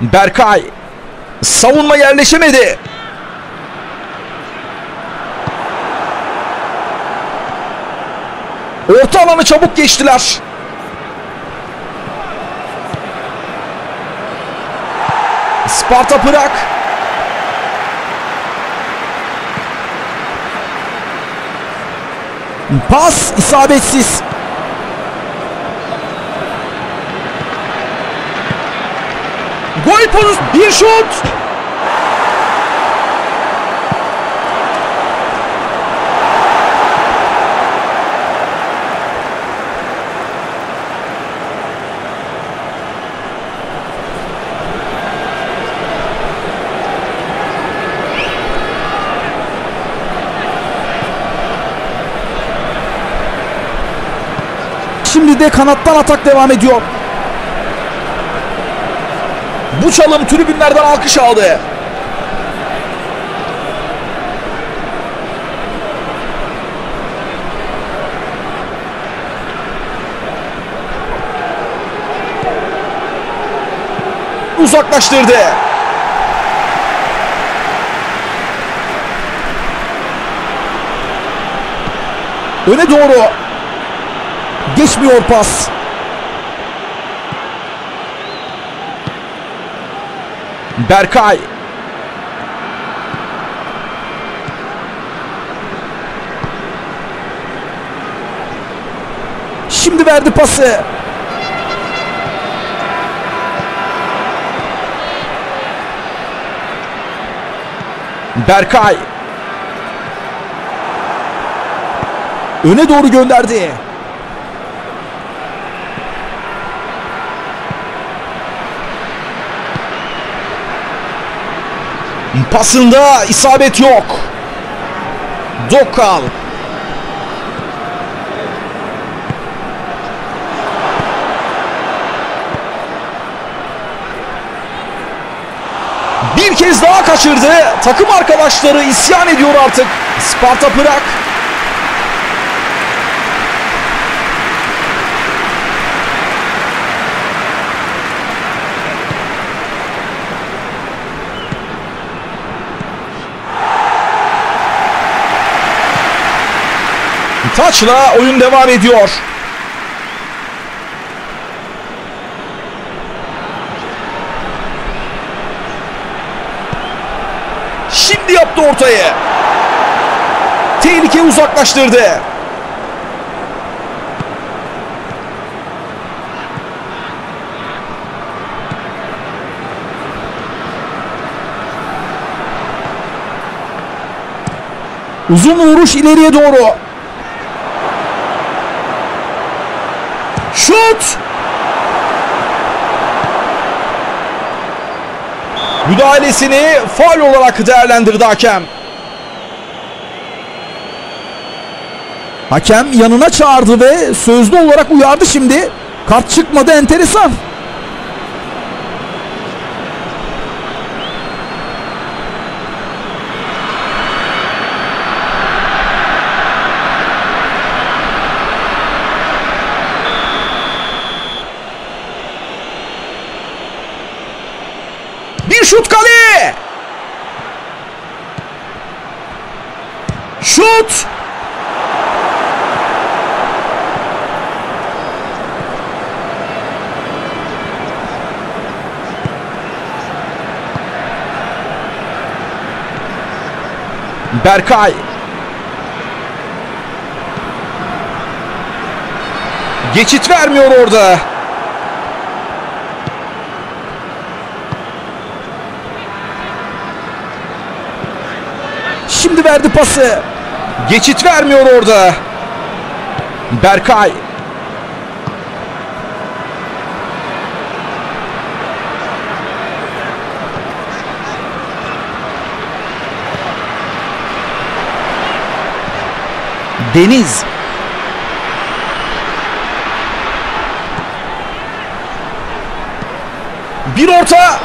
Berkay. Savunma yerleşemedi. Orta alanı çabuk geçtiler. Sparta Pırak. Pas isabetsiz. Gol pozisyonu. Bir şut. Şimdi de kanattan atak devam ediyor. Bu çalım tribünlerden alkış aldı. Uzaklaştırdı. Öne doğru. Geçmiyor pas. Berkay. Şimdi verdi pası. Berkay. Öne doğru gönderdi. Pasında isabet yok. Dokal. Bir kez daha kaçırdı. Takım arkadaşları isyan ediyor artık. Sparta Pırak. Taçla oyun devam ediyor. Şimdi yaptı ortayı. Tehlikeyi uzaklaştırdı. Uzun vuruş ileriye doğru. Şut! Müdahalesini faul olarak değerlendirdi hakem. Hakem yanına çağırdı ve sözlü olarak uyardı şimdi. Kart çıkmadı, enteresan. Bir şut, kale! Şut! Berkay. Geçit vermiyor orada. Şimdi verdi pası. Geçit vermiyor orada. Berkay. Deniz. Bir orta.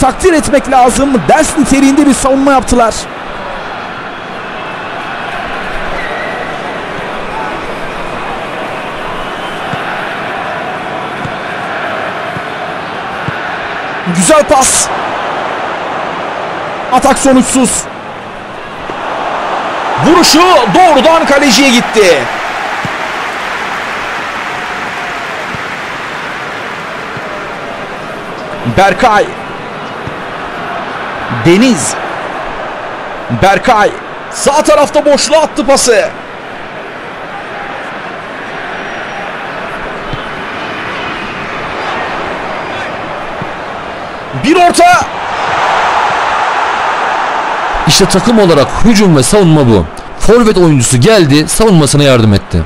Takdir etmek lazım. Ders niteliğinde bir savunma yaptılar. Güzel pas. Atak sonuçsuz. Vuruşu doğrudan kaleciye gitti. Berkay. Deniz. Berkay sağ tarafta boşluğa attı pası. Bir orta. İşte takım olarak hücum ve savunma bu. Forvet oyuncusu geldi, savunmasına yardım etti.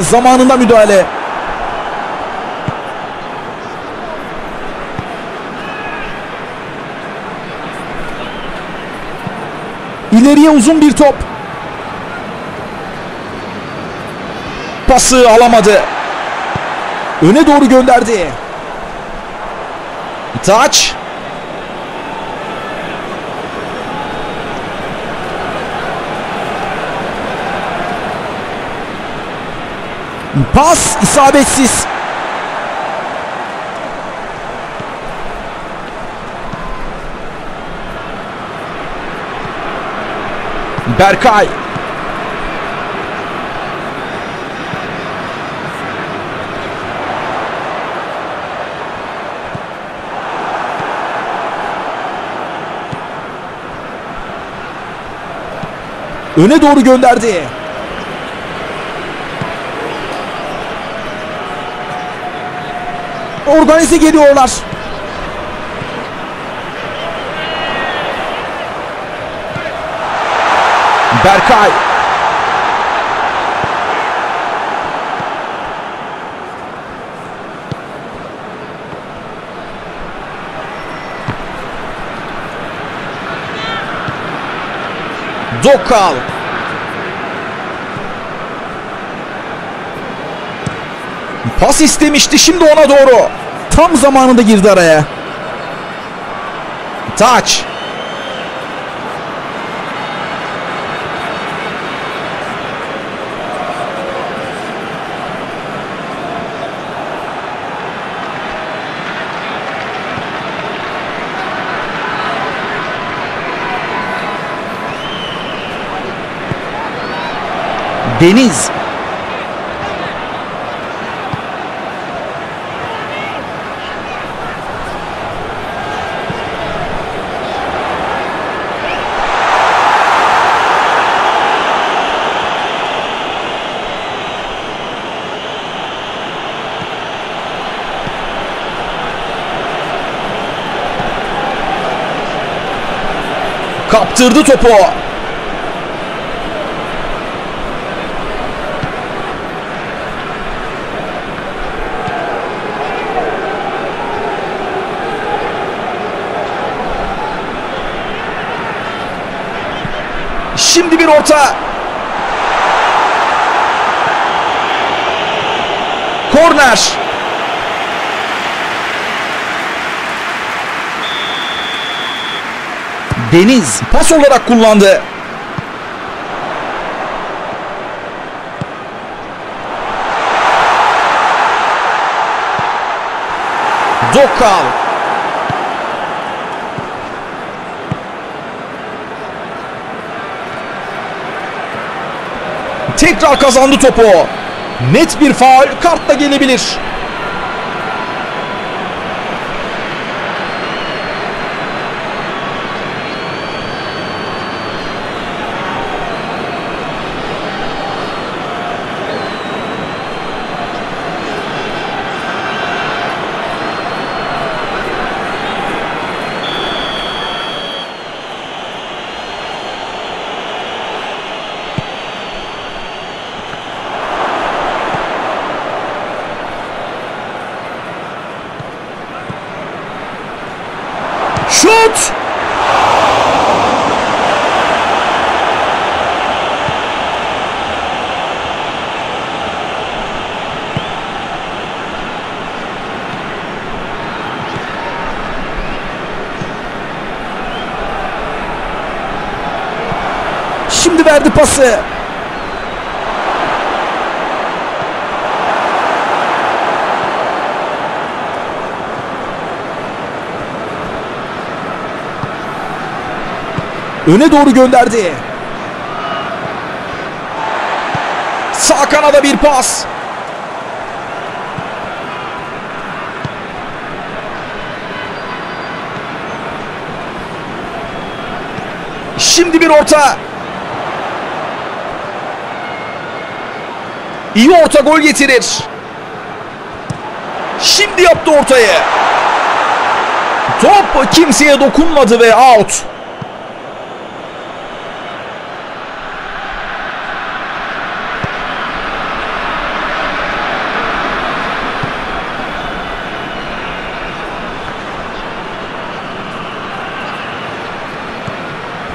Zamanında müdahale. İleriye uzun bir top. Pası alamadı. Öne doğru gönderdi. Taç. Pas isabetsiz. Berkay. Öne doğru gönderdi. Organize geliyorlar. Berkay. Dokal. Pas istemişti, şimdi ona doğru. Tam zamanında girdi araya. Taç. Deniz. Kaptırdı topu. Şimdi bir orta. Korner. Deniz pas olarak kullandı. Dokal. Tekrar kazandı topu. Net bir faul, kartla gelebilir. Şut! Şimdi verdi pası. Öne doğru gönderdi. Sağ kanada bir pas. Şimdi bir orta. İyi orta gol getirir. Şimdi yaptı ortayı. Top kimseye dokunmadı ve out.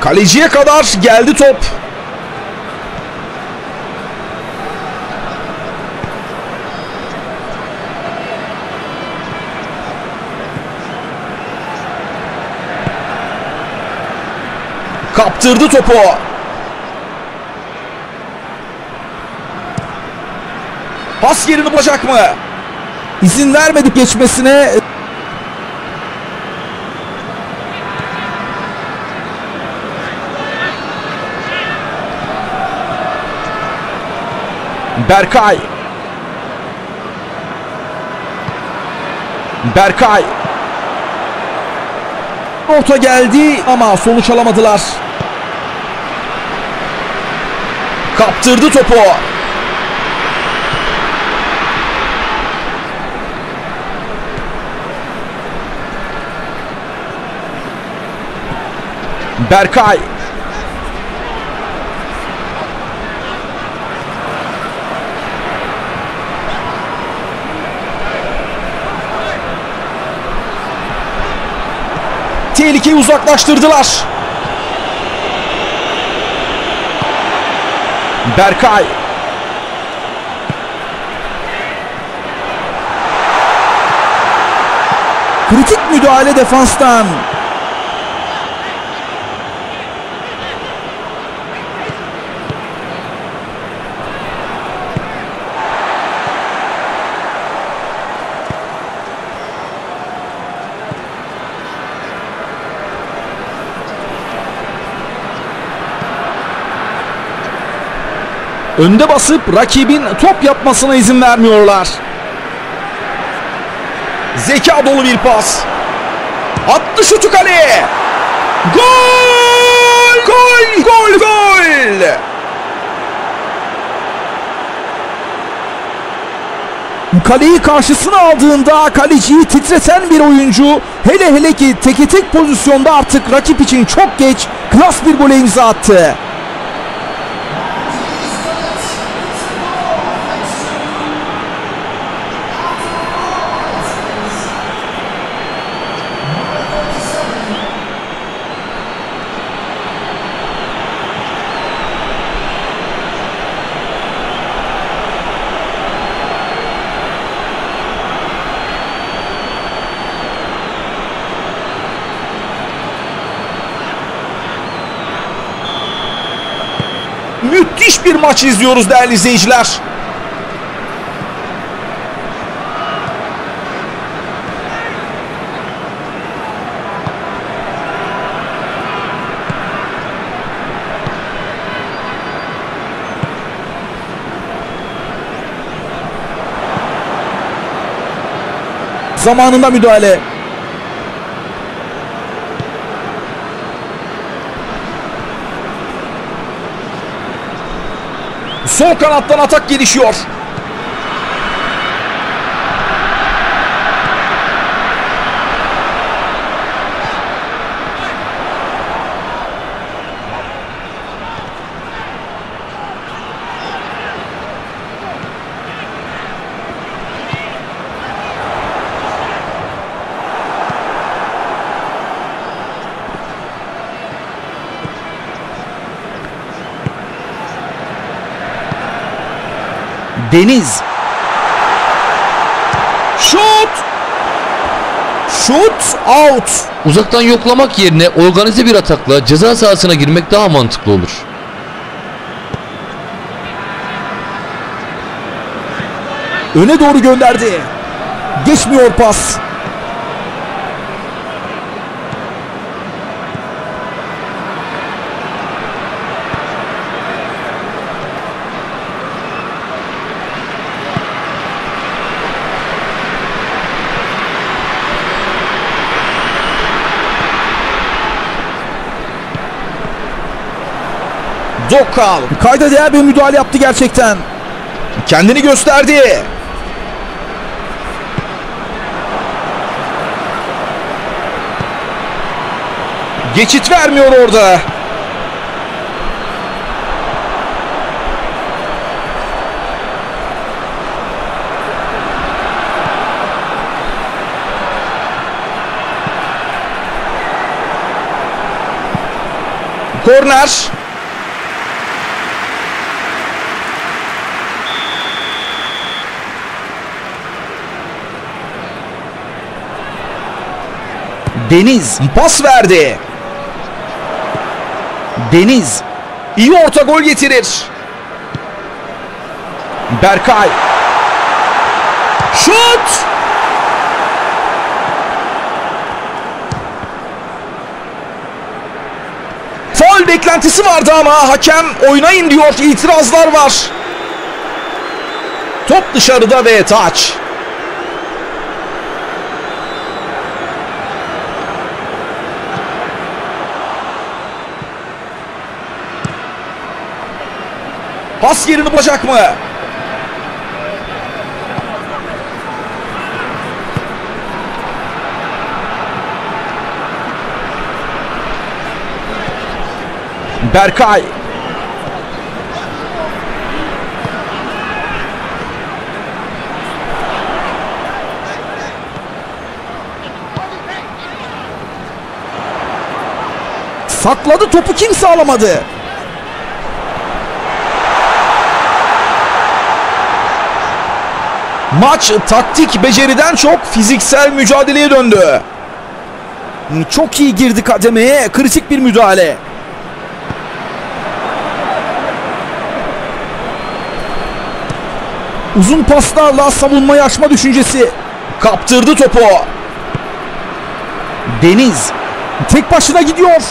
Kaleciye kadar geldi top. Kaptırdı topu. Pas yerini bulacak mı? İzin vermedik geçmesine. Berkay. Berkay. Orta geldi ama sonuç alamadılar. Kaptırdı topu. Berkay. Tehlikeyi uzaklaştırdılar. Berkay. Kritik müdahale defanstan. Önde basıp rakibin top yapmasına izin vermiyorlar. Zeka dolu bir pas. Attı şutu kaleye. Gol! Gol! Gol! Gol! Kaleyi karşısına aldığında kaleciyi titreten bir oyuncu, hele hele ki teke tek pozisyonda artık rakip için çok geç, klas bir gole imza attı. Müthiş bir maç izliyoruz değerli izleyiciler. Zamanında müdahale. Sol kanattan atak gelişiyor. Deniz. Şut. Şut out. Uzaktan yoklamak yerine organize bir atakla ceza sahasına girmek daha mantıklı olur. Öne doğru gönderdi. Geçmiyor pas. Dokal. Kayda değer bir müdahale yaptı gerçekten. Kendini gösterdi. Geçit vermiyor orada. Korner. Deniz pas verdi. Deniz iyi orta gol getirir. Berkay. Şut. Faul beklentisi vardı ama hakem oynayın diyor. İtirazlar var. Top dışarıda ve taç. Pas yerini bulacak mı? Berkay. Sakladı, topu kimse alamadı. Maç taktik beceriden çok fiziksel mücadeleye döndü. Çok iyi girdi kademeye. Kritik bir müdahale. Uzun paslarla savunmayı açma düşüncesi. Kaptırdı topu. Deniz tek başına gidiyor.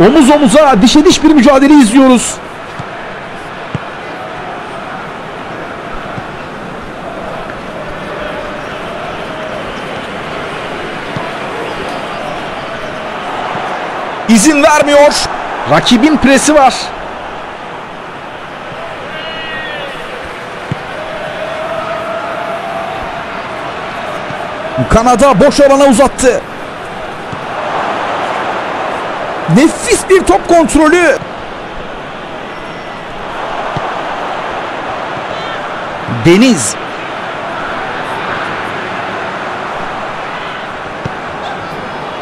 Omuz omuza, dişe diş bir mücadele izliyoruz. İzin vermiyor. Rakibin presi var. Kanada boş alana uzattı. Nefis bir top kontrolü. Deniz.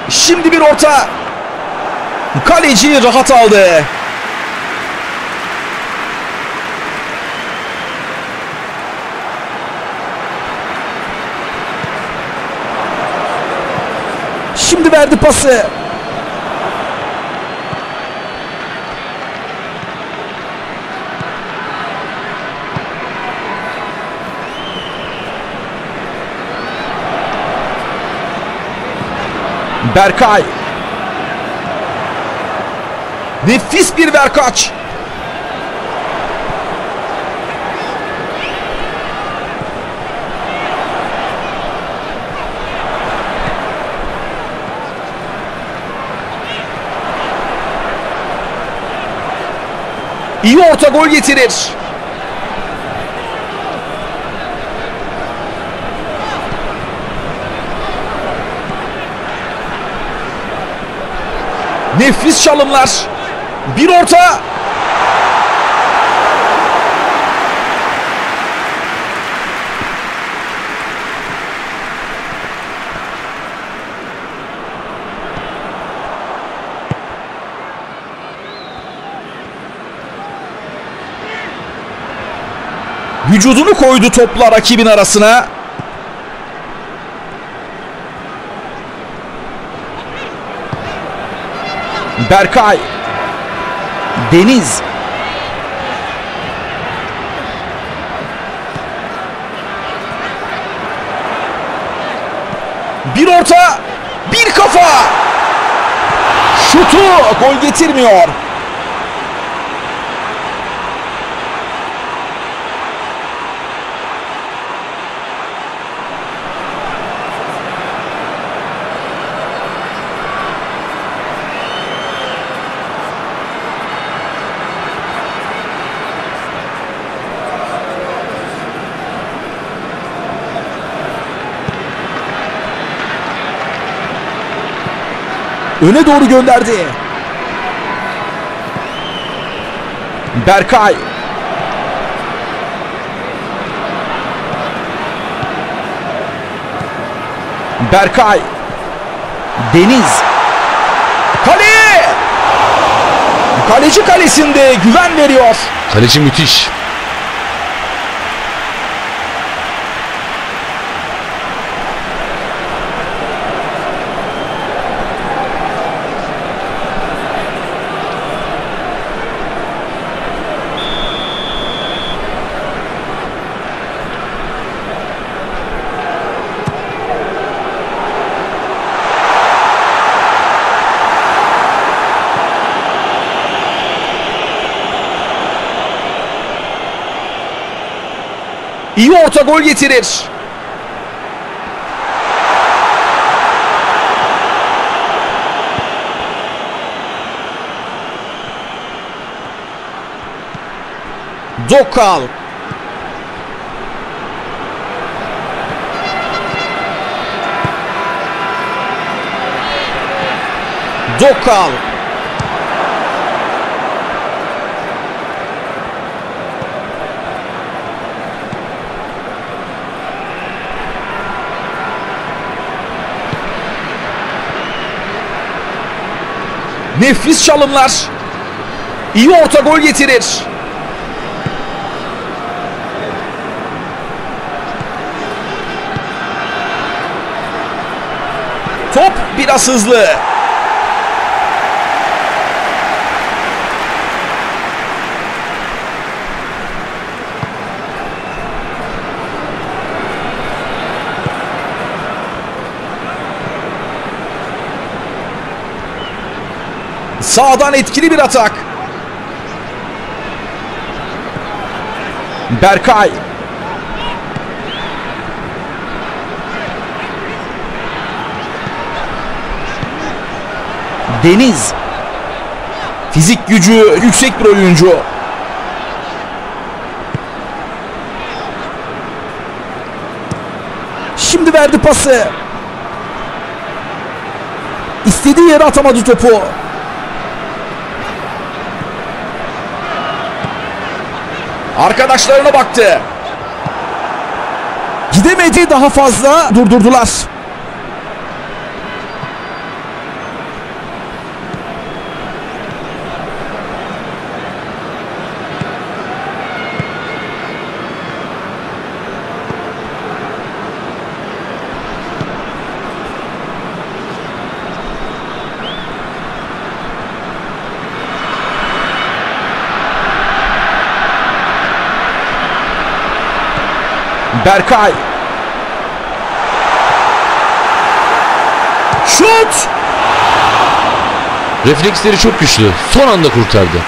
Şimdi bir orta. Kaleci rahat aldı. Şimdi verdi pası. Berkay. Nefis bir verkaç. İyi orta, gol getirir. Nefis çalımlar. Bir orta. Vücudunu koydu topla rakibin arasına. Berkay. Deniz. Bir orta, bir kafa. Şutu gol getirmiyor. Öne doğru gönderdi. Berkay. Berkay. Deniz. Kale! Kaleci kalesinde güven veriyor. Kaleci müthiş. İyi orta, gol getirir. Dokal. Dokal. Nefis çalımlar. İyi orta, gol getirir. Top biraz hızlı. Sağdan etkili bir atak. Berkay. Deniz. Fizik gücü yüksek bir oyuncu. Şimdi verdi pası. İstediği yere atamadı topu. Arkadaşlarına baktı. Gidemedi, daha fazla durdurdular. Berkay. Şut! Refleksleri çok güçlü. Son anda kurtardı.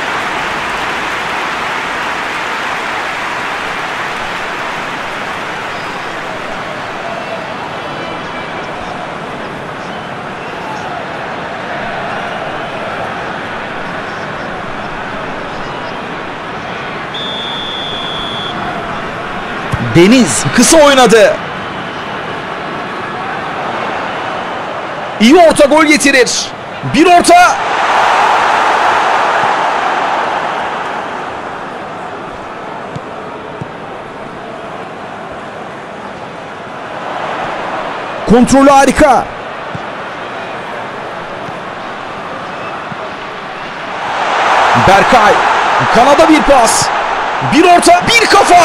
Deniz kısa oynadı. İyi orta gol getirir. Bir orta. Kontrolü harika. Berkay. Kanada bir pas. Bir orta, bir kafa.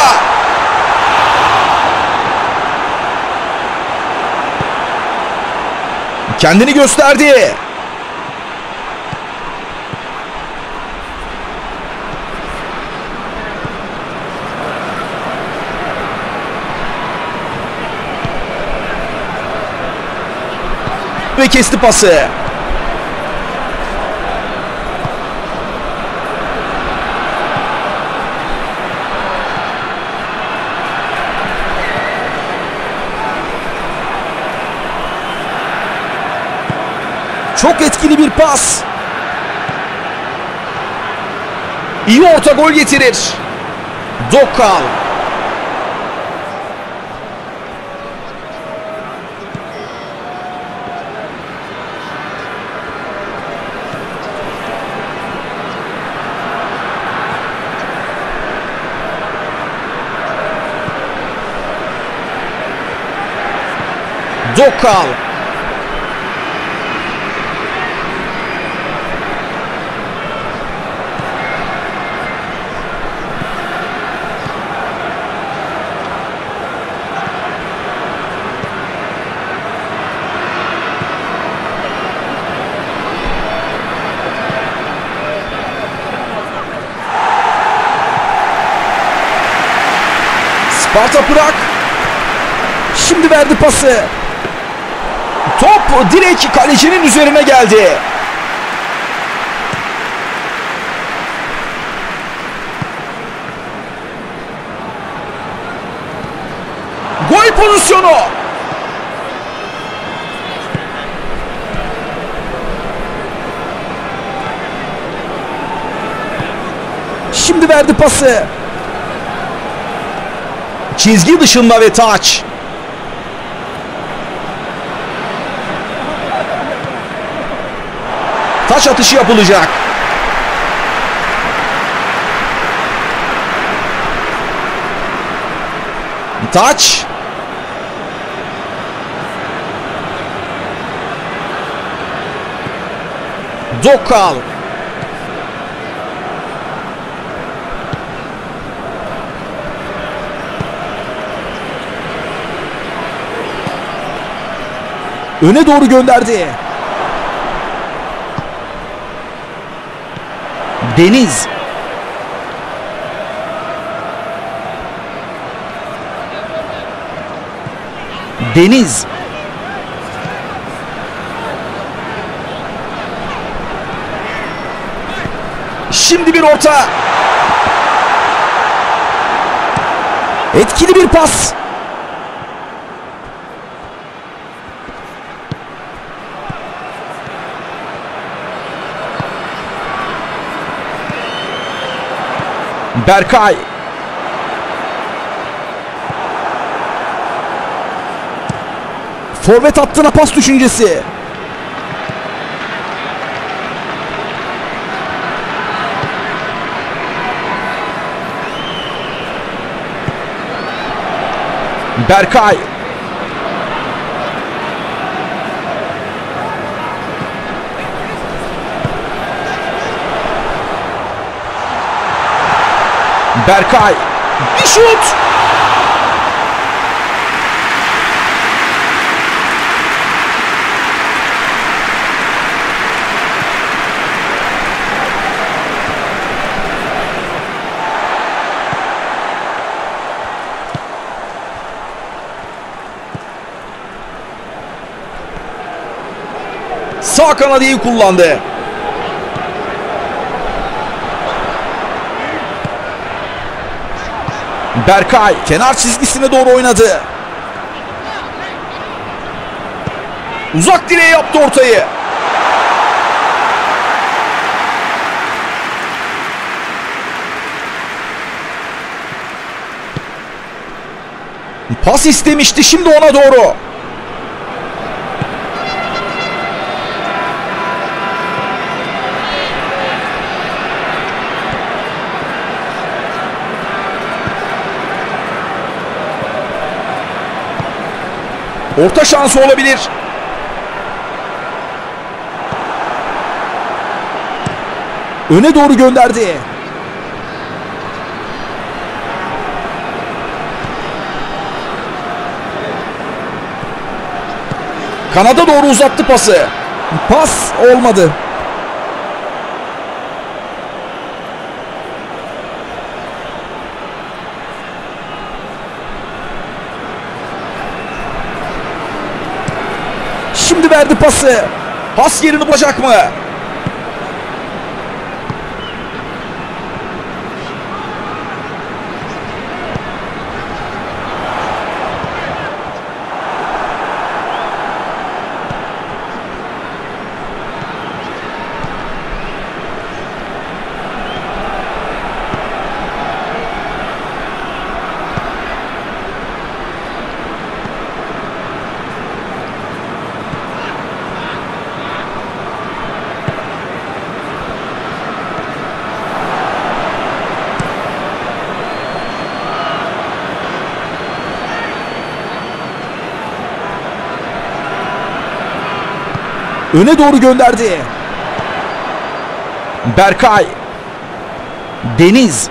Kendini gösterdi. Ve kesti pası. Çok etkili bir pas. İyi orta gol getirir. Dokal. Dokal. Barta bırak. Şimdi verdi pası. Top direkt kalecinin üzerine geldi. Gol pozisyonu. Şimdi verdi pası. Çizgi dışında ve taç. Taç atışı yapılacak. Taç. Dokal. Öne doğru gönderdi. Deniz. Deniz. Şimdi bir orta. Etkili bir pas. Berkay. Forvet hattına pas düşüncesi. Berkay. Berkay. Bir şut. Sağ kanadı iyi kullandı. Berkay kenar çizgisine doğru oynadı. Uzak direğe yaptı ortayı. Pas istemişti, şimdi ona doğru. Orta şansı olabilir. Öne doğru gönderdi. Kanada doğru uzattı pası. Pas olmadı. Şimdi verdi pası. Pas yerini bulacak mı? Öne doğru gönderdi. Berkay. Deniz.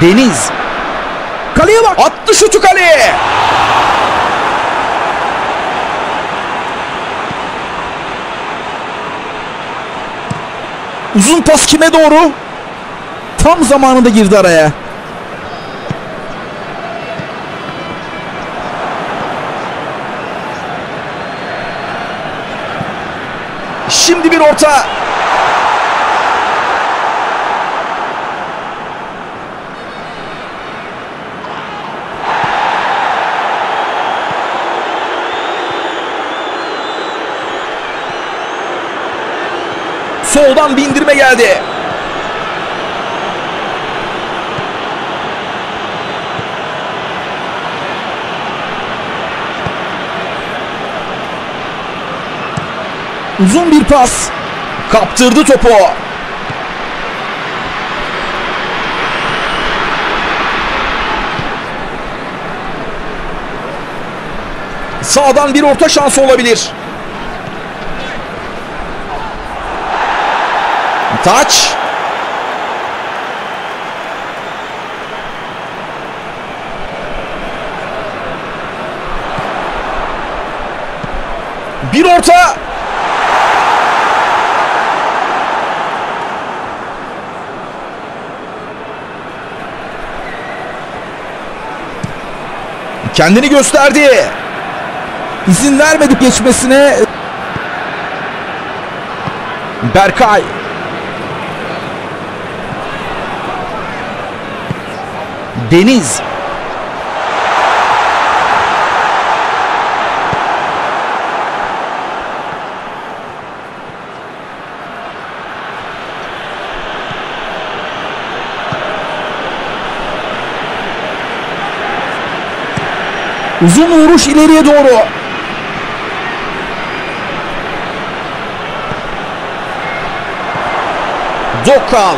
Deniz. Kaleye bak. Attı şutu kaleye. Uzun pas kime doğru? Tam zamanında girdi araya. Şimdi bir orta. Soldan bindirme geldi. Uzun bir pas. Kaptırdı topu. Sağdan bir orta şansı olabilir. Taç. Bir orta. Kendini gösterdi. İzin vermedik geçmesine. Berkay. Deniz. Uzun vuruş ileriye doğru. Dokal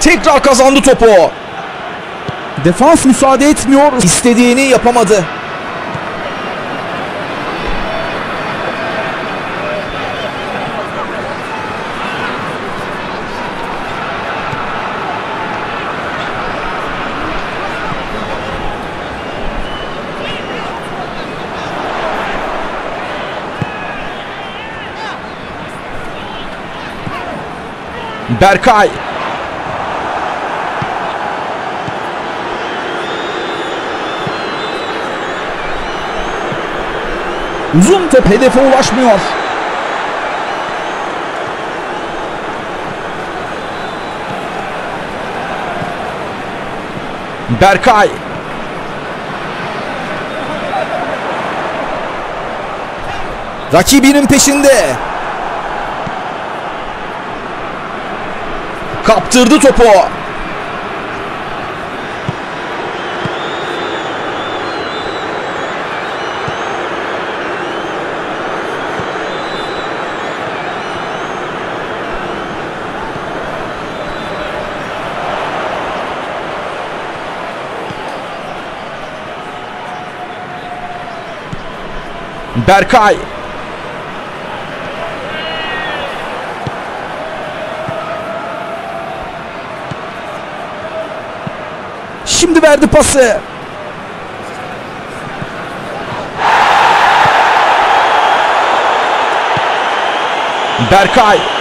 tekrar kazandı topu. Defans müsaade etmiyor. İstediğini yapamadı. Berkay. Uzun top hedefe ulaşmıyor. Berkay. Rakibinin peşinde. Kaptırdı topu. Berkay. Şimdi verdi pası. Berkay.